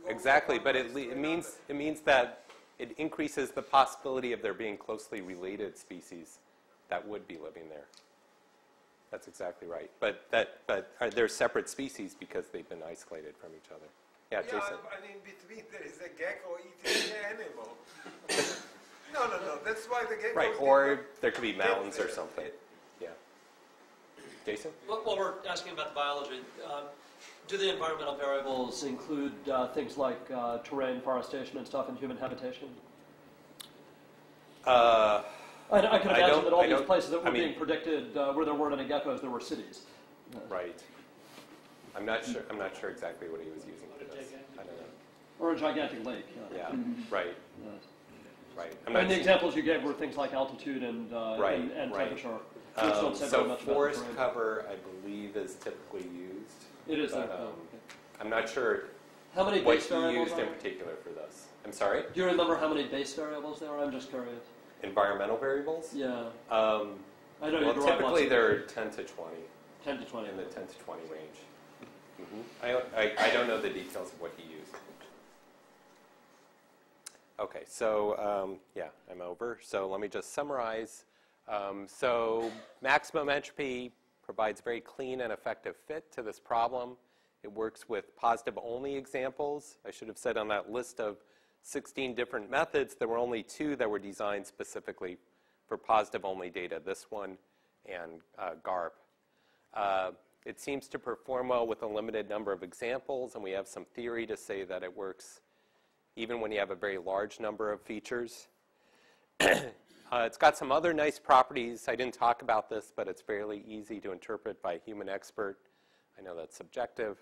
go. Exactly, but it means that it increases the possibility of there being closely related species that would be living there. That's exactly right. But they're separate species because they've been isolated from each other. Yeah, Jason. And in between there is a gecko eating an animal. No. That's why the gecko. Right, or there could be mounds or something. Yeah. Jason? While we're asking about the biology, do the environmental variables include things like terrain, forestation, and stuff, and human habitation? I can imagine that all these places that were being predicted, where there weren't any geckos, there were cities. Right. I'm not sure exactly what he was using for this. I don't know. Or a gigantic lake. Yeah. Right. Yes. Right. I mean, the examples you gave were things like altitude and temperature. So forest cover, I believe, is typically used. It is. But, okay. I'm not sure how many base variables used in particular for this. I'm sorry? Do you remember how many base variables there are? I'm just curious. Environmental variables? Yeah. I know. Well, typically there are 10 to 20. 10 to 20. In the 10 to 20 range. Mm-hmm. I don't know the details of what he used. Okay, so yeah, I'm over. So let me just summarize. So maximum entropy provides very clean and effective fit to this problem. It works with positive-only examples. I should have said on that list of 16 different methods, there were only 2 that were designed specifically for positive-only data, this one and GARP. It seems to perform well with a limited number of examples, and we have some theory to say that it works even when you have a very large number of features. It's got some other nice properties. I didn't talk about this, but it's fairly easy to interpret by a human expert. I know that's subjective.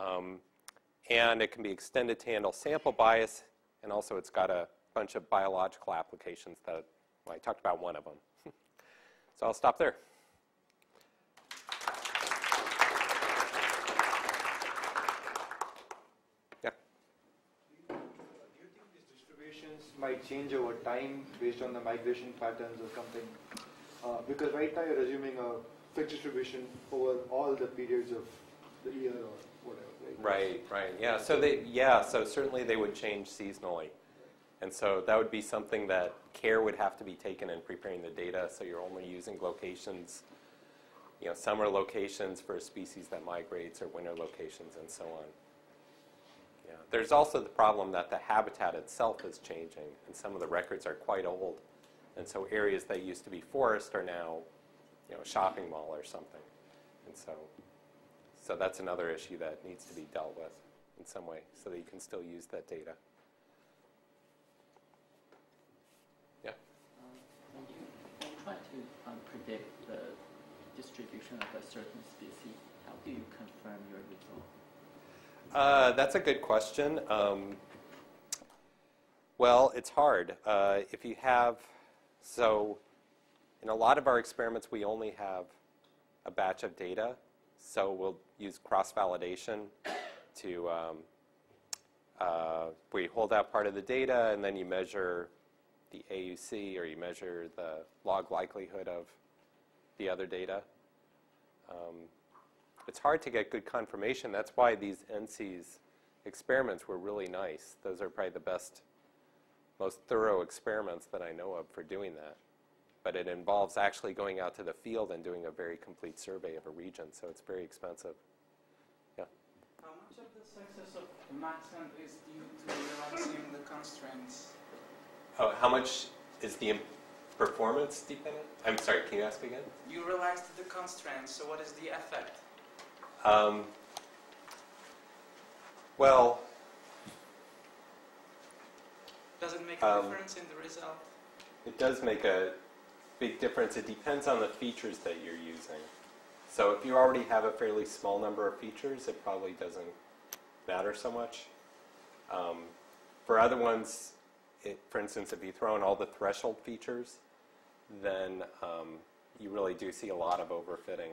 And it can be extended to handle sample bias, and also it's got a bunch of biological applications that, well, I talked about one of them. So I'll stop there. Might change over time based on the migration patterns or something, because right now you're assuming a fixed distribution over all the periods of the year or whatever. Right, right. Yeah. So they, yeah. So certainly they would change seasonally, and so that would be something that care would have to be taken in preparing the data. So you're only using locations, you know, summer locations for a species that migrates, or winter locations, and so on. Yeah. There's also the problem that the habitat itself is changing, and some of the records are quite old. And so areas that used to be forest are now, you know, a shopping mall or something. And so that's another issue that needs to be dealt with in some way so that you can still use that data. Yeah? When you try to predict the distribution of a certain species, how do you confirm your result? That's a good question. Well, it's hard. If you have, so in a lot of our experiments, we only have a batch of data. So we'll use cross-validation to, we hold out part of the data, and then you measure the AUC, or you measure the log likelihood of the other data. It's hard to get good confirmation. That's why these NCEAS experiments were really nice. Those are probably the best, most thorough experiments that I know of for doing that. But it involves actually going out to the field and doing a very complete survey of a region, so it's very expensive. Yeah? How much of the success of MaxEnt is due to relaxing the constraints? Oh, how much is the performance dependent? I'm sorry, can you ask again? You relaxed the constraints, so what is the effect? Well, does it make a difference in the result? It does make a big difference. It depends on the features that you're using. So if you already have a fairly small number of features, it probably doesn't matter so much. For other ones, for instance, if you throw in all the threshold features, then you really do see a lot of overfitting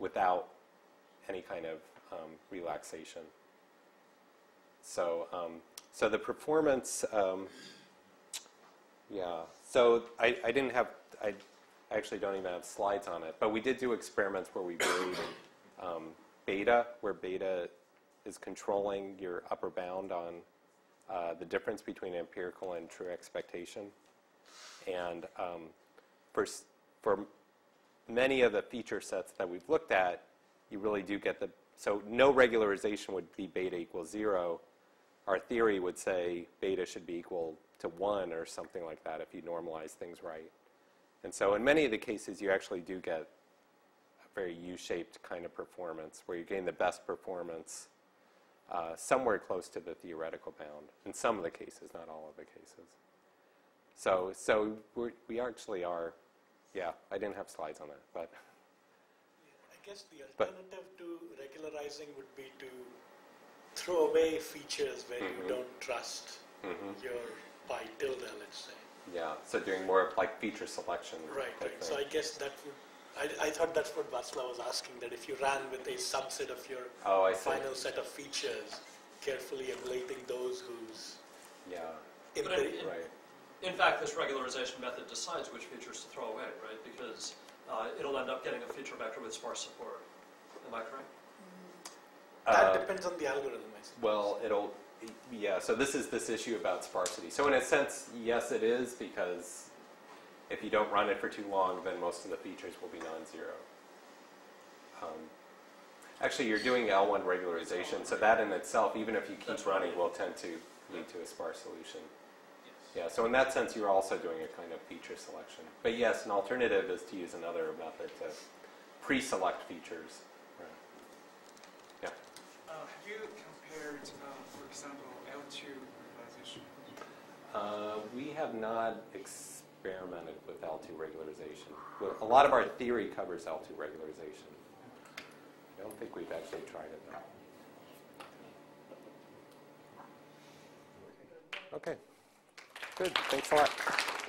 without any kind of relaxation. So, so the performance, yeah. So I didn't have, I actually don't even have slides on it, but we did do experiments where we varied beta, where beta is controlling your upper bound on the difference between empirical and true expectation. And for many of the feature sets that we've looked at, you really do get the, so no regularization would be beta equals 0. Our theory would say beta should be equal to 1 or something like that if you normalize things right. And so in many of the cases, you actually do get a very U-shaped kind of performance where you're getting the best performance somewhere close to the theoretical bound in some of the cases, not all of the cases. So we actually are, yeah, I didn't have slides on that, but. I guess the alternative to regularizing would be to throw away features where you don't trust your pi tilde, let's say. Yeah, so doing more of like feature selection. Right. So I guess that would, I thought that's what Václav was asking, that if you ran with a subset of your final set of features, carefully ablating those whose... Yeah. In fact, this regularization method decides which features to throw away, right? Because it'll end up getting a feature vector with sparse support. Am I correct? That depends on the algorithm, I suppose. Well, it'll... Yeah, so this is this issue about sparsity. So in a sense, yes it is, because if you don't run it for too long, then most of the features will be non-zero. Actually, you're doing L1 regularization, so that in itself, even if you keep running, will tend to lead to a sparse solution. Yeah, so in that sense, you're also doing a kind of feature selection. But yes, an alternative is to use another method to pre-select features. Right. Yeah. Have you compared example, L2 regularization? We have not experimented with L2 regularization. A lot of our theory covers L2 regularization. I don't think we've actually tried it though. Okay. Good. Thanks a lot.